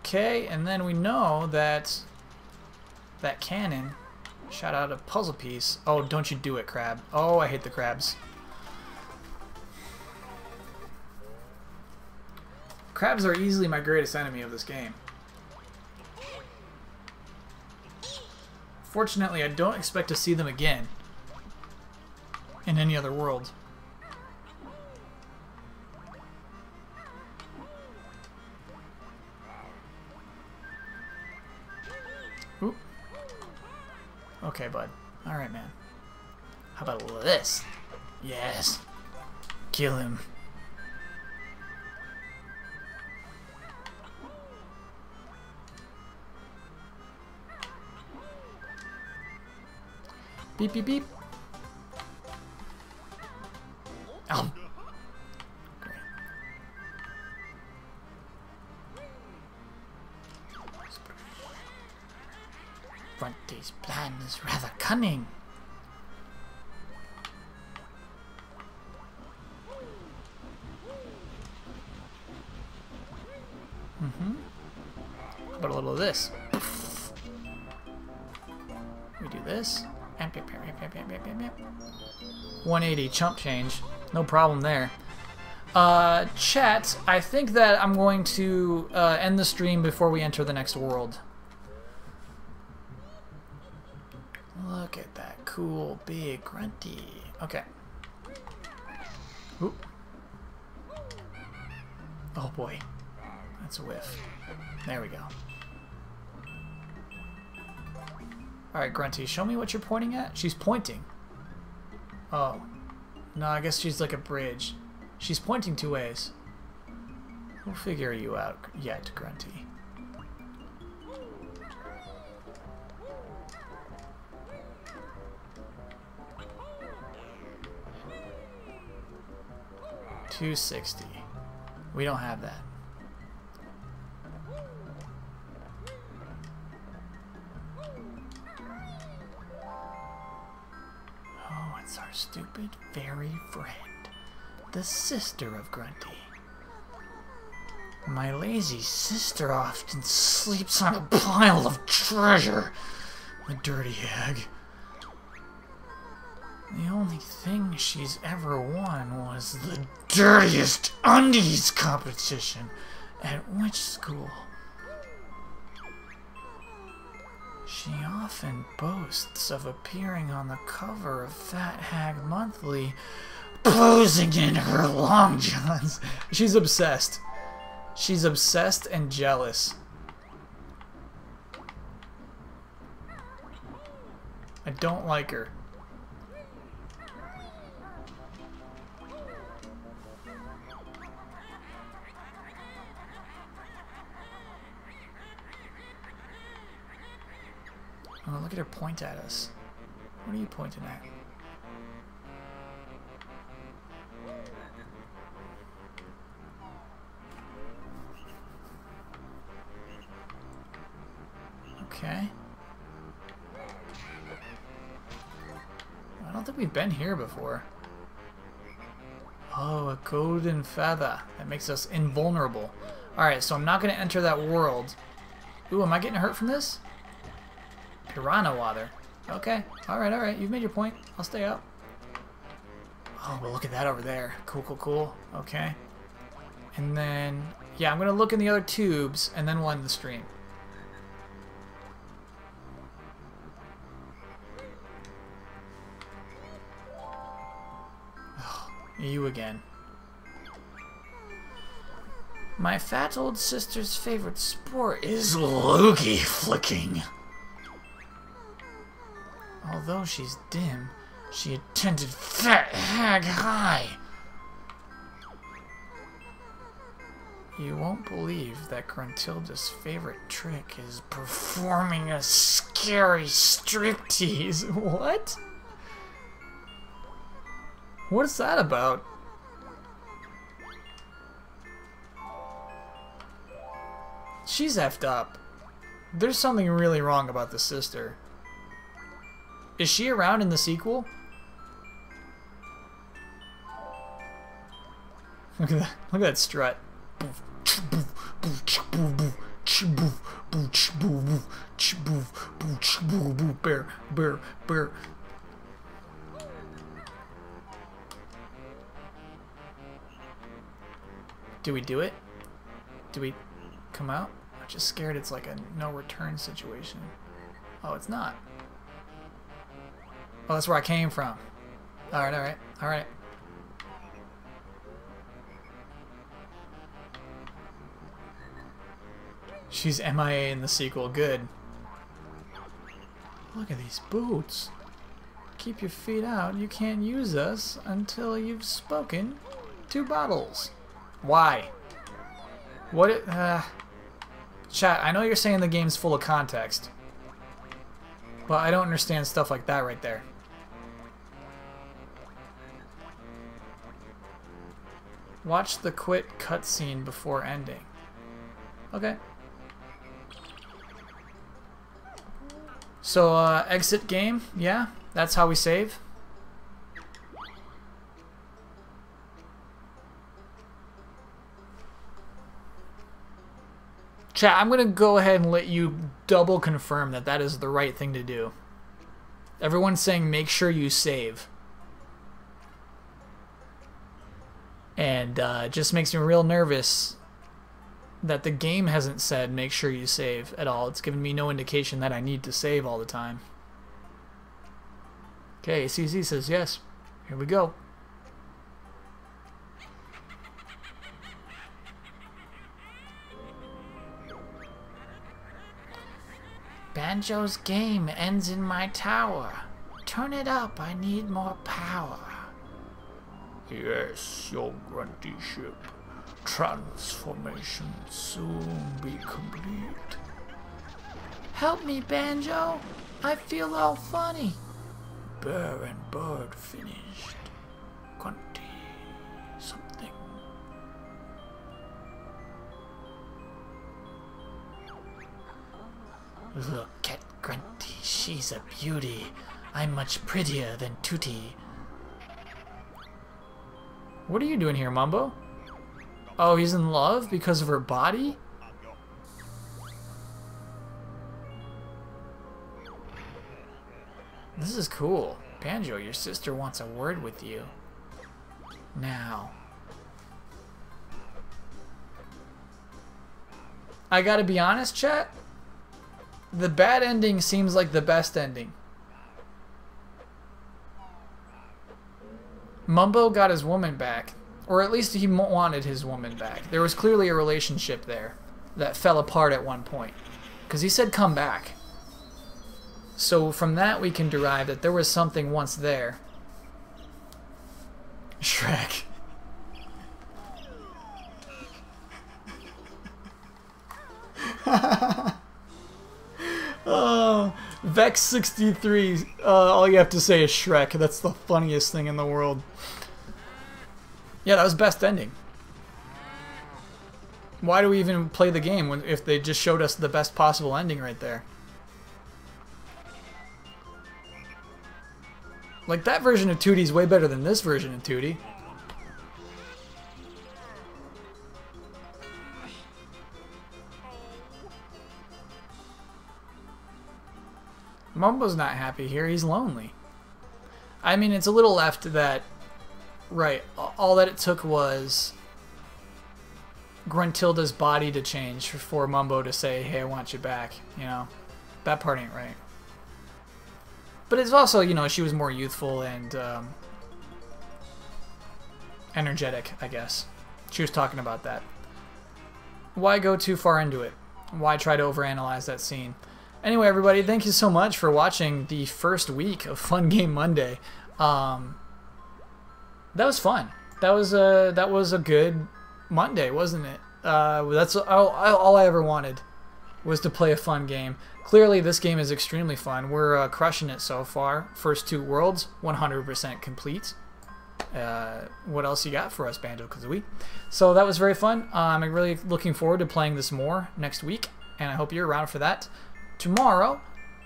Okay, and then we know that that cannon shot out a puzzle piece. Oh, don't you do it, crab. Oh, I hate the crabs. Crabs are easily my greatest enemy of this game. Fortunately, I don't expect to see them again in any other world. Okay, bud. Alright, man. How about this? Yes. Kill him. Beep, beep, beep. Oh. Great. Grunty's plan is rather cunning. How about a little of this? We do this. 180 chump change. No problem there. Chat, I think that I'm going to end the stream before we enter the next world. Look at that cool big Grunty. Okay. Oop. Oh boy. That's a whiff. There we go. Alright, Grunty, show me what you're pointing at. She's pointing. Oh. No, I guess she's like a bridge. She's pointing two ways. We'll figure you out yet, Grunty. $260. We don't have that. Oh, it's our stupid fairy friend, the sister of Grunty. My lazy sister often sleeps on a pile of treasure, the dirty hag. The only thing she's ever won was the dirtiest undies competition at which school. She often boasts of appearing on the cover of Fat Hag Monthly, posing in her long johns. She's obsessed. She's obsessed and jealous. I don't like her. Oh, look at her point at us. What are you pointing at? Okay. I don't think we've been here before. Oh, a golden feather. That makes us invulnerable. Alright, so I'm not going to enter that world. Ooh, am I getting hurt from this? Piranha water. Okay. Alright, alright. You've made your point. I'll stay up. Oh, well, look at that over there. Cool, cool, cool. Okay. And then... yeah, I'm going to look in the other tubes, and then we'll end the stream. Oh, you again. My fat old sister's favorite sport is loogie flicking. Although she's dim, she attended Fat Hag High. You won't believe that Gruntilda's favorite trick is performing a scary striptease. What? What is that about? She's effed up. There's something really wrong about the sister. Is she around in the sequel? Look at that. Look at that strut. Bear. Do we do it? Do we come out? I'm just scared it's like a no return situation. Oh, it's not. Oh, that's where I came from. Alright, alright, alright. She's MIA in the sequel. Good. Look at these boots. Keep your feet out. You can't use us until you've spoken to Bottles. Why? What it... chat, I know you're saying the game's full of context. But I don't understand stuff like that right there. Watch the quit cutscene before ending. Okay. So, exit game, yeah, that's how we save. Chat, I'm gonna go ahead and let you double confirm that that is the right thing to do. Everyone's saying make sure you save. And, it just makes me real nervous that the game hasn't said make sure you save at all. It's given me no indication that I need to save all the time. Okay, CZ says yes. Here we go. Banjo's game ends in my tower. Turn it up, I need more power. Yes, your Grunty ship. Transformation soon be complete. Help me, Banjo! I feel all funny. Bear and bird finished. Grunty something. Look at Grunty, she's a beauty. I'm much prettier than Tooty. What are you doing here, Mumbo? Oh, he's in love because of her body? This is cool. Banjo, your sister wants a word with you. Now. I gotta be honest, chat. The bad ending seems like the best ending. Mumbo got his woman back. Or at least he wanted his woman back. There was clearly a relationship there that fell apart at one point. Because he said, come back. So from that we can derive that there was something once there. Shrek. Oh, Vex 63. All you have to say is Shrek. That's the funniest thing in the world. Yeah, that was best ending. Why do we even play the game when, if they just showed us the best possible ending right there? Like, that version of Tooty is way better than this version of Tooty. Mumbo's not happy here. He's lonely. I mean, it's a little left that... Right. All that it took was... Gruntilda's body to change for Mumbo to say, hey, I want you back. You know? That part ain't right. But it's also, you know, she was more youthful and... energetic, I guess. She was talking about that. Why go too far into it? Why try to overanalyze that scene? Anyway, everybody, thank you so much for watching the first week of Fun Game Monday. That was fun. That was a good Monday, wasn't it? That's all I ever wanted was to play a fun game. Clearly, this game is extremely fun. We're crushing it so far. First two worlds, 100% complete. What else you got for us, Banjo-Kazooie? So that was very fun. I'm really looking forward to playing this more next week, and I hope you're around for that. Tomorrow,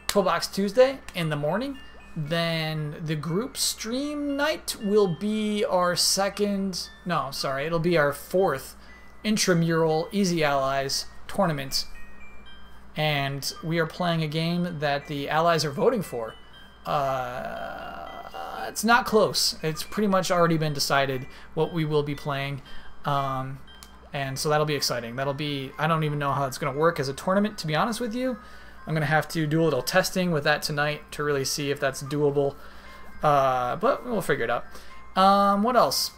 Toolbox Tuesday in the morning, then the group stream night will be our fourth intramural Easy Allies tournament, and we are playing a game that the allies are voting for. It's not close. It's pretty much already been decided what we will be playing. And so that'll be exciting. That'll be... I don't even know how it's going to work as a tournament, to be honest with you. I'm going to have to do a little testing with that tonight to really see if that's doable. But we'll figure it out. What else?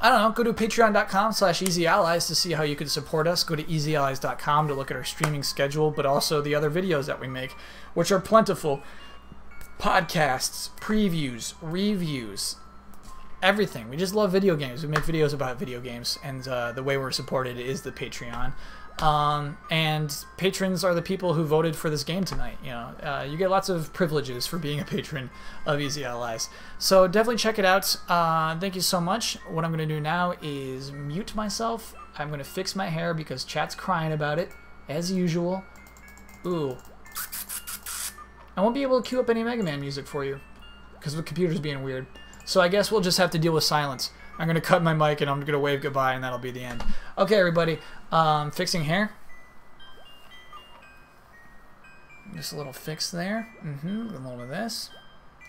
I don't know. Go to patreon.com/easyallies to see how you can support us. Go to easyallies.com to look at our streaming schedule, but also the other videos that we make, which are plentiful. Podcasts, previews, reviews, everything. We just love video games. We make videos about video games, and the way we're supported is the Patreon. And patrons are the people who voted for this game tonight. You know, you get lots of privileges for being a patron of Easy Allies. So definitely check it out. Thank you so much. What I'm going to do now is mute myself. I'm going to fix my hair because chat's crying about it, as usual. Ooh. I won't be able to queue up any Mega Man music for you because the computer's being weird. So I guess we'll just have to deal with silence. I'm going to cut my mic and I'm going to wave goodbye, and that'll be the end. Okay, everybody. Fixing hair. Just a little fix there. Mm-hmm. A little of this.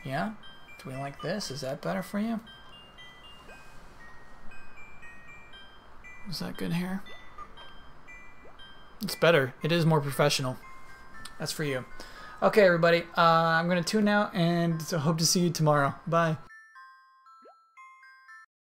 Yeah. Do we like this? Is that better for you? Is that good hair? It's better. It is more professional. That's for you. Okay, everybody, I'm going to tune out and hope to see you tomorrow. Bye.